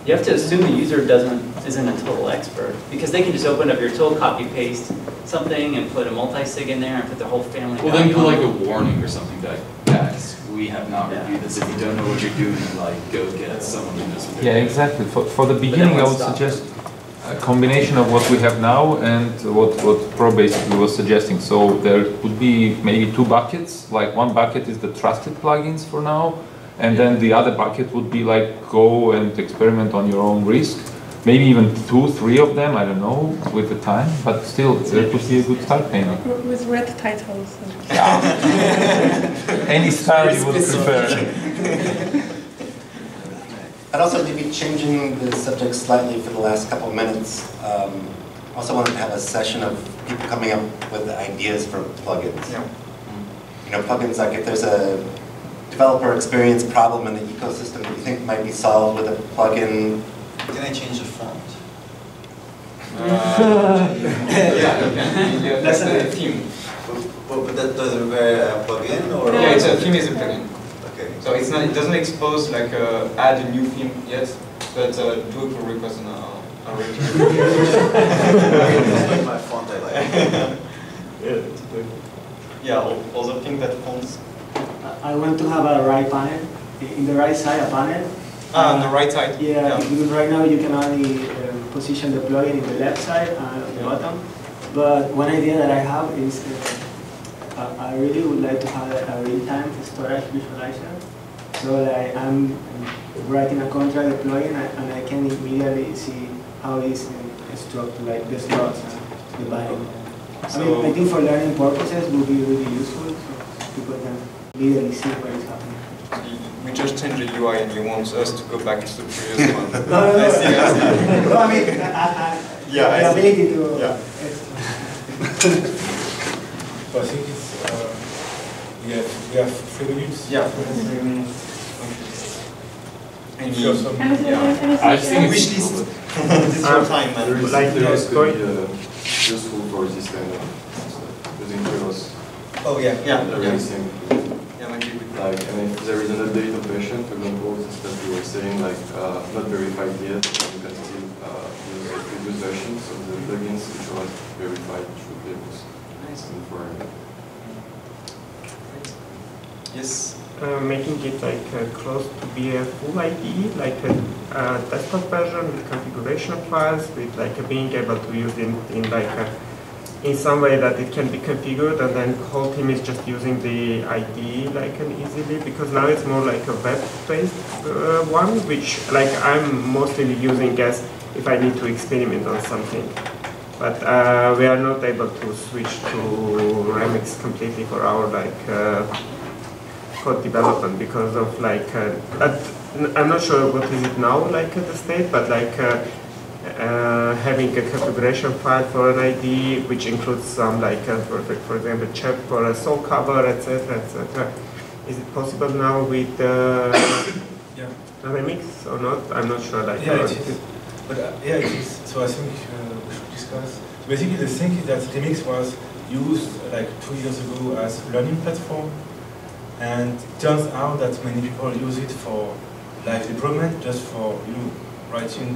You have to assume the user doesn't isn't a total expert because they can just open up your tool, copy paste something, and put a multi-sig in there and put the whole family. Well, then put like a warning or something like that. We have not yeah. reviewed this. If you don't know what you're doing, like go get someone who knows. Yeah, exactly. For for the beginning, I would suggest a combination of what we have now and what what Pro basically was suggesting. So there would be maybe two buckets. Like one bucket is the trusted plugins for now. And then the other bucket would be like, go and experiment on your own risk. maybe even two, three of them, I don't know, with the time, but still, it would be a good start maybe. With red titles. Yeah. Any style you would prefer. I'd also maybe changing the subject slightly for the last couple of minutes. Um, also wanted to have a session of people coming up with ideas for plugins. Yeah. You know, plugins, like if there's a developer experience problem in the ecosystem that you think might be solved with a plugin. Can I change the font? Uh, yeah, that's a theme. But, but that doesn't require a plugin, or yeah, it's a theme is a plugin. Okay. So it's not. It doesn't expose like uh, add a new theme yet, but uh, do a pull request and I'll arrange it. That's like my font I like. Yeah. Yeah. Also think that fonts. I want to have a right panel, in the right side a panel. Ah, uh, on the right side. Yeah, yeah, because right now you can only uh, position the plugin in the left side and uh, on the yeah. bottom. But one idea that I have is uh, uh, I really would like to have a real-time storage visualizer. So like I'm writing a contract, a plugin, and I can immediately see how it's uh, structured, like the slots and the binding. So I mean, I think for learning purposes would be really useful, so people can immediately see what is happening. We just changed the U I and you want us to go back to the previous one. No, no, no. I see, I see. No, I mean, I, I, yeah, I, I ability to... Yeah. So I think it's... Uh, yeah, we have three minutes? Yeah, three minutes. Okay. And you have some... Yeah. I think wish list. This is your time, man. There is like the last point. Uh, useful for this kind of... Using Prevost. Oh, yeah, yeah. The yeah. Like, and if there is an update operation, for example, this that you were saying, like uh, not verified yet, you can still uh, use the previous version, so the plugins which was verified should be used. Nice. For yes. Uh, making it like uh, close to be a full I D E, like a, a desktop version with configuration files, with like uh, being able to use it in, in like a, in some way that it can be configured, and then the whole team is just using the I D E like an easily, because now it's more like a web-based uh, one, which like I'm mostly using as if I need to experiment on something. But uh, we are not able to switch to Remix completely for our like uh, code development because of like uh, at, I'm not sure what is it now like at the state, but like. Uh, Uh, having a configuration file for an I D, which includes some, like, uh, for, for example, check for a soul cover, et cetera, et cetera. Is it possible now with uh, yeah. a Remix or not? I'm not sure. Like, yeah, it is. But uh, yeah, it is. So I think uh, we should discuss. So basically, the thing is that Remix was used like two years ago as a learning platform, and it turns out that many people use it for live deployment, just for you. Know,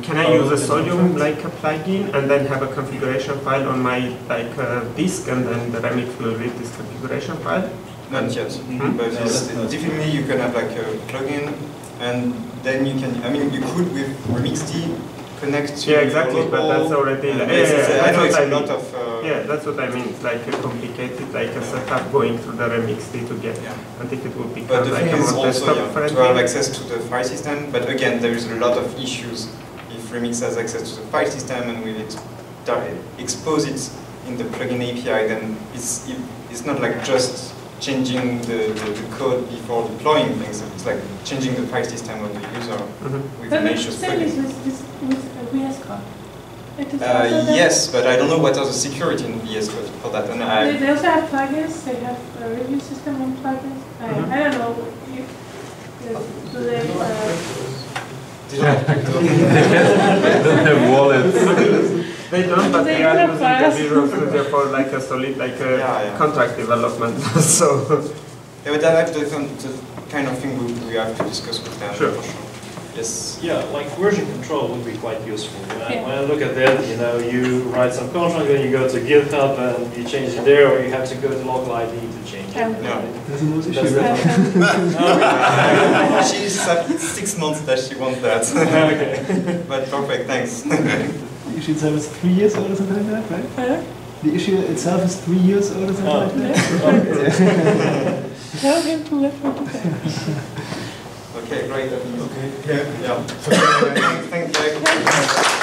Can I use a Solium like a plugin and then have a configuration file on my like uh, disk and then the Remix will read this configuration file? Not yet, hmm? But no, it's, not definitely you can have like a plugin and then you can. I mean, you could with RemixD connect to. Yeah, exactly. But that's already. Like, yeah, yeah, yeah, yeah, I know it's a lot of. Uh, yeah, that's what I mean. It's like a complicated, like a setup going through the RemixD to get. Yeah. I think it would become. But the like thing a is also yeah, to have access to the file system. But again, there is a lot of issues. Remix has access to the file system, and we expose it in the plugin A P I. Then it's it, it's not like just changing the, the, the code before deploying things. It's like changing the file system of the user mm-hmm. with but an issues plugin. With, this, with V S Code. Uh, yes, but I don't know what are the security in V S Code for that. And I they, they also have plugins. They have a review system on plugins. Mm-hmm. I, I don't know if do they. Uh, They don't have wallets. They don't, but they are using the Visual Studio for like a solid, like a yeah, yeah. contract development. So, yeah, but that's the kind of thing we, we have to discuss with them. Sure. For sure. Yes. Yeah, like version control would be quite useful. When I, yeah. when I look at that, you know, you write some contract, then you go to GitHub and you change it there, or you have to go to local I D to change it. Yeah. No. That's she said six months that she wants that. Okay. But perfect, thanks. The issue itself is three years old or something like that, right? Huh? The issue itself is three years old or something oh. like that. Tell him to let me do that. Okay, great. Okay. Yeah. Yeah. Thank you.